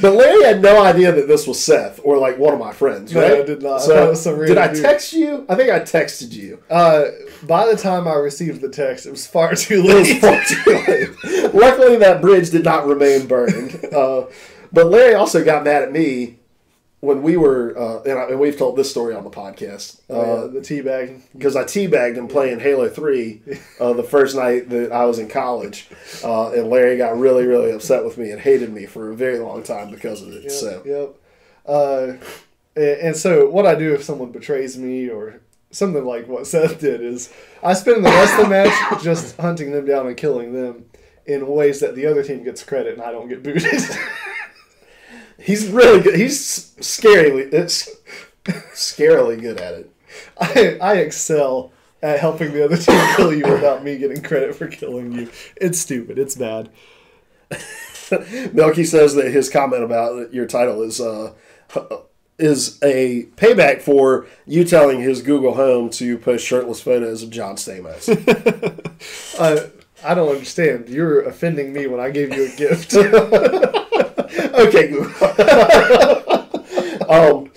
But Larry had no idea that this was Seth or, like, one of my friends, right? No, I did not. So, was some did I text you? I think I texted you. Uh, by the time I received the text, it was far too late. It was far too late. Luckily, that bridge did not remain burned. Uh, but Larry also got mad at me when we were, uh, and, I, and we've told this story on the podcast. Uh, oh, yeah. The teabagging. Because I teabagged him playing Halo three uh, the first night that I was in college. Uh, and Larry got really, really upset with me and hated me for a very long time because of it. Yep, so. Yep. Uh, and, and so what I do if someone betrays me or something like what Seth did is I spend the rest of the match just hunting them down and killing them in ways that the other team gets credit and I don't get booted. He's really good. He's scarily, it's scarily good at it. I, I excel at helping the other team kill you without me getting credit for killing you. It's stupid. It's bad. Melky says that his comment about your title is uh, is a payback for you telling his Google Home to post shirtless photos of John Stamos. uh, I don't understand. You're offending me when I gave you a gift. Okay, Google. um,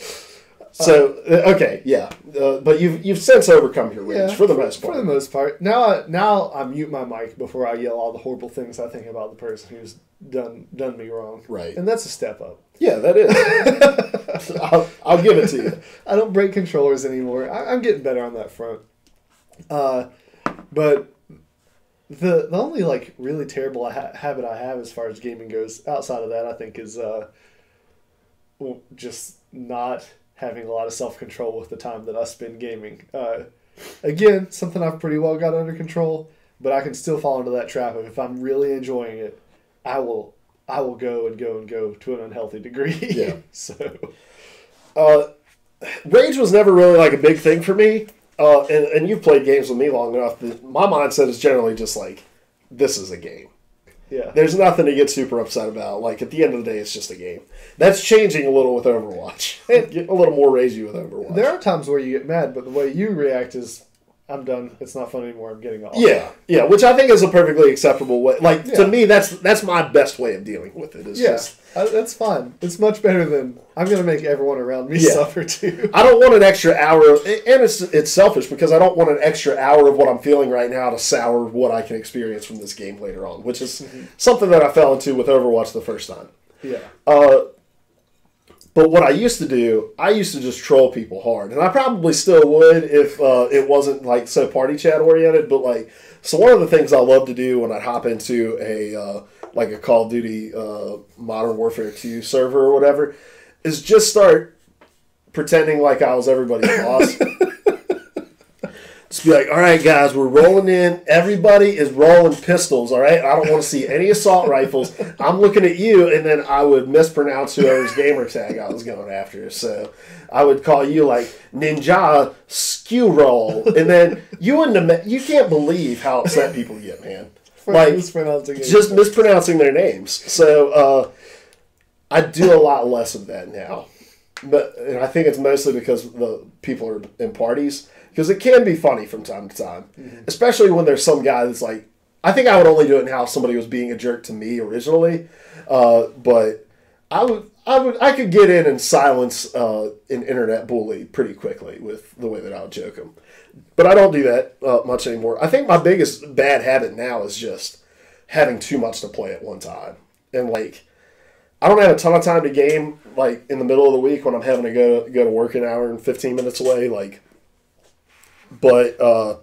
so, okay, yeah. Uh, but you've you've since overcome your rage, yeah, for the for, most part. For the most part. Now I, now I mute my mic before I yell all the horrible things I think about the person who's done done me wrong. Right. And that's a step up. Yeah, that is. I'll, I'll give it to you. I don't break controllers anymore. I, I'm getting better on that front. Uh, but... The the only, like, really terrible ha habit I have as far as gaming goes, outside of that, I think, is uh, well, just not having a lot of self-control with the time that I spend gaming. Uh, again, something I've pretty well got under control, but I can still fall into that trap of if I'm really enjoying it, I will I will go and go and go to an unhealthy degree. Yeah. So, uh, rage was never really, like, a big thing for me. Uh, and, and you've played games with me long enough that my mindset is generally just like, this is a game. Yeah. There's nothing to get super upset about. Like, at the end of the day, it's just a game. That's changing a little with Overwatch. Get a little more ragey with Overwatch. There are times where you get mad, but the way you react is, I'm done. It's not fun anymore. I'm getting off. Yeah. Yeah, which I think is a perfectly acceptable way. Like, yeah. To me, that's that's my best way of dealing with it. It's yeah. just... I, that's fine. It's much better than I'm going to make everyone around me yeah. suffer too. I don't want an extra hour, of, and it's it's selfish because I don't want an extra hour of what I'm feeling right now to sour what I can experience from this game later on, which is mm-hmm. something that I fell into with Overwatch the first time. Yeah. Uh, but what I used to do, I used to just troll people hard, and I probably still would if uh, it wasn't like so party chat oriented. But like, so one of the things I love to do when I hop into a uh, like a Call of Duty uh, Modern Warfare two server or whatever, is just start pretending like I was everybody's boss. Just be like, all right, guys, we're rolling in. Everybody is rolling pistols, all right? I don't want to see any assault rifles. I'm looking at you, and then I would mispronounce whoever's gamer tag I was going after. So I would call you, like, Ninja Skew Roll. And then you wouldn't have, you can't believe how upset people get, man. Like, mispronouncing just mispronouncing their names. So uh, I do a lot less of that now. But and I think it's mostly because the people are in parties. Because it can be funny from time to time. Mm-hmm. Especially when there's some guy that's like... I think I would only do it now if somebody was being a jerk to me originally. Uh, but I would, I would, I could get in and silence uh, an internet bully pretty quickly with the way that I would joke him. But I don't do that uh, much anymore. I think my biggest bad habit now is just having too much to play at one time. And, like, I don't have a ton of time to game, like, in the middle of the week when I'm having to go, go to work an hour and fifteen minutes away. Like, but, uh,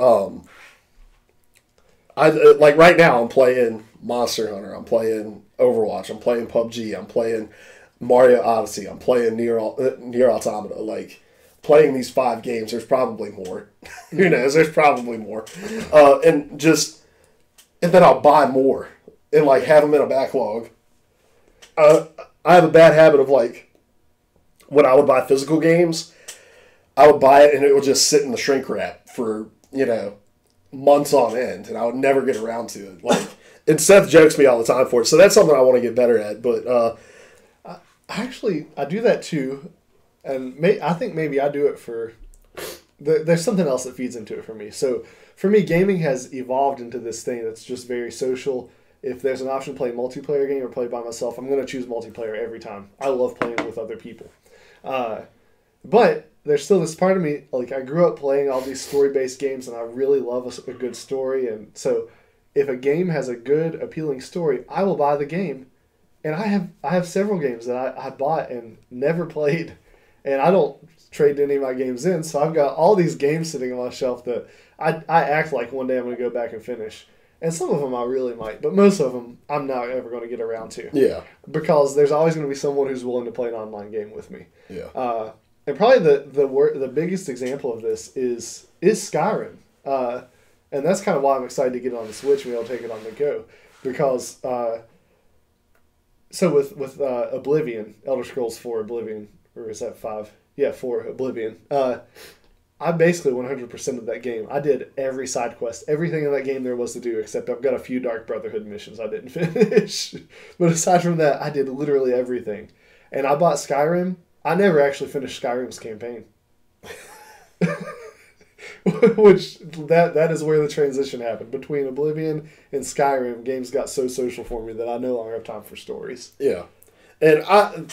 um, I, like, right now I'm playing Monster Hunter. I'm playing Overwatch. I'm playing P U B G. I'm playing Mario Odyssey. I'm playing Nier, uh, Nier Automata. Like, playing these five games, there's probably more. Who knows? There's probably more. Uh, and just, and then I'll buy more and, like, have them in a backlog. Uh, I have a bad habit of, like, when I would buy physical games, I would buy it and it would just sit in the shrink wrap for, you know, months on end. And I would never get around to it. Like, and Seth jokes me all the time for it. So that's something I want to get better at. But uh, I, actually, I do that too. And may, I think maybe I do it for... There, there's something else that feeds into it for me. So, for me, gaming has evolved into this thing that's just very social. If there's an option to play a multiplayer game or play by myself, I'm going to choose multiplayer every time. I love playing with other people. Uh, but there's still this part of me... Like, I grew up playing all these story-based games, and I really love a, a good story. And so, if a game has a good, appealing story, I will buy the game And I have I have several games that I, I bought and never played, and I don't trade any of my games in. So I've got all these games sitting on my shelf that I, I act like one day I'm going to go back and finish. And some of them I really might, but most of them I'm not ever going to get around to. Yeah. Because there's always going to be someone who's willing to play an online game with me. Yeah. Uh, and probably the the wor- the biggest example of this is is Skyrim. Uh, and that's kind of why I'm excited to get it on the Switch and be able to take it on the go. Because uh, so with with uh, Oblivion, Elder Scrolls four Oblivion, or is that five? Yeah, four Oblivion. Uh, I basically one hundred percent of that game. I did every side quest, everything in that game there was to do, except I've got a few Dark Brotherhood missions I didn't finish. But aside from that, I did literally everything. And I bought Skyrim. I never actually finished Skyrim's campaign. Which, that that is where the transition happened. Between Oblivion and Skyrim, games got so social for me that I no longer have time for stories. Yeah. And I...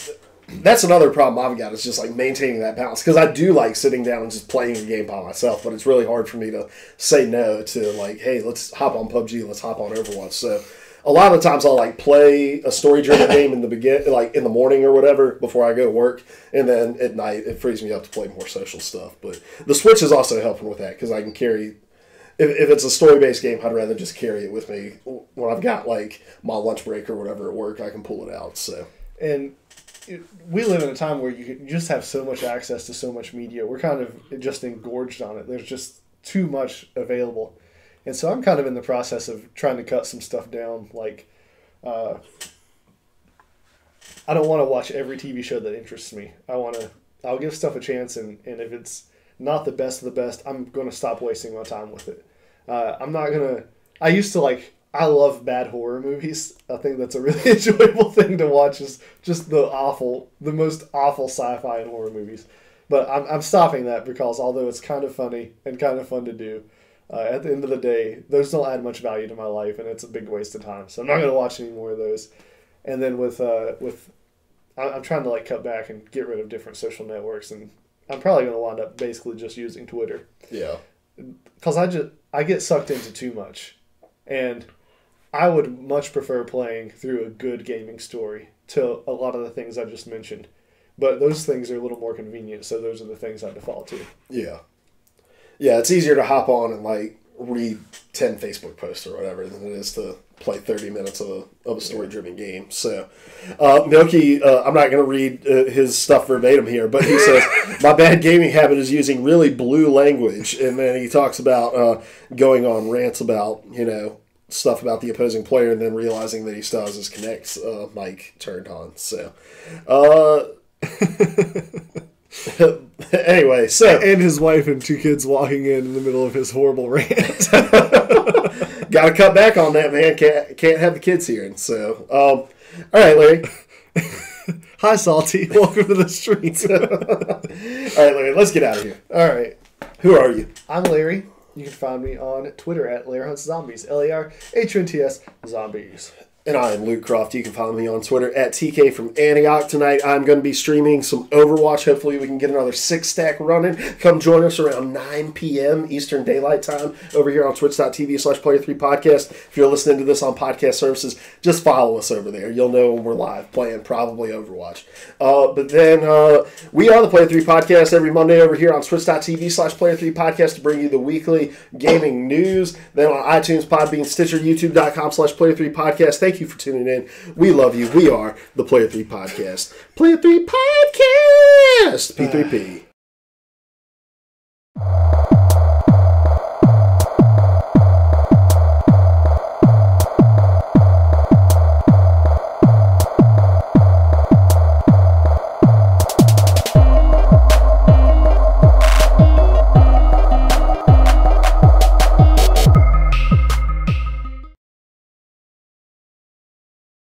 That's another problem I've got, is just like maintaining that balance, because I do like sitting down and just playing a game by myself, but it's really hard for me to say no to, like, hey, let's hop on P U B G, let's hop on Overwatch. So a lot of the times I'll like play a story-driven game in the begin, like in the morning or whatever before I go to work, and then at night it frees me up to play more social stuff. But the Switch is also helping with that, because I can carry. If, if it's a story-based game, I'd rather just carry it with me when I've got like my lunch break or whatever at work. I can pull it out. So and. We live in a time where you just have so much access to so much media. We're kind of just engorged on it. There's just too much available. And so I'm kind of in the process of trying to cut some stuff down. Like, uh, I don't want to watch every T V show that interests me. I want to, I'll give stuff a chance. And, and if it's not the best of the best, I'm going to stop wasting my time with it. Uh, I'm not going to, I used to like, I love bad horror movies. I think that's a really enjoyable thing to watch, is just the awful, the most awful sci-fi and horror movies. But I'm I'm stopping that, because although it's kind of funny and kind of fun to do, uh, at the end of the day, those don't add much value to my life, and it's a big waste of time. So I'm not going to watch any more of those. And then with, uh, with I'm trying to like cut back and get rid of different social networks, and I'm probably going to wind up basically just using Twitter. Yeah. Because I just, I get sucked into too much. And I would much prefer playing through a good gaming story to a lot of the things I just mentioned. But those things are a little more convenient, so those are the things I default to. Yeah. Yeah, it's easier to hop on and, like, read ten Facebook posts or whatever than it is to play thirty minutes of a, of a story-driven game. So, uh, Noki, uh, I'm not going to read uh, his stuff verbatim here, but he says, my bad gaming habit is using really blue language. And then he talks about uh, going on rants about, you know, stuff about the opposing player, and then realizing that he still has his Kinect uh, mic turned on. So, uh, anyway, so and his wife and two kids walking in in the middle of his horrible rant. Got to cut back on that, man. Can't can't have the kids hearing. So, um, all right, Larry. Hi, Salty. Welcome to the streets. All right, Larry. Let's get out of here. All right. Who are you? I'm Larry. You can find me on Twitter at LarryHuntsZombies, L A R H U N T S, Zombies. And I am Luke Croft. You can find me on Twitter at T K from Antioch. Tonight I'm going to be streaming some Overwatch. Hopefully we can get another six-stack running. Come join us around nine p.m. Eastern Daylight Time over here on twitch dot t v slash Player three Podcast. If you're listening to this on podcast services, just follow us over there. You'll know when we're live playing probably Overwatch. Uh, but then uh, we are the Player three Podcast every Monday over here on twitch dot t v slash Player three Podcast to bring you the weekly gaming news. Then on iTunes, Podbean, Stitcher, youtube dot com slash Player three Podcast. Thank Thank you for tuning in. We love you. We are the Player three Podcast. Player three Podcast. P three P.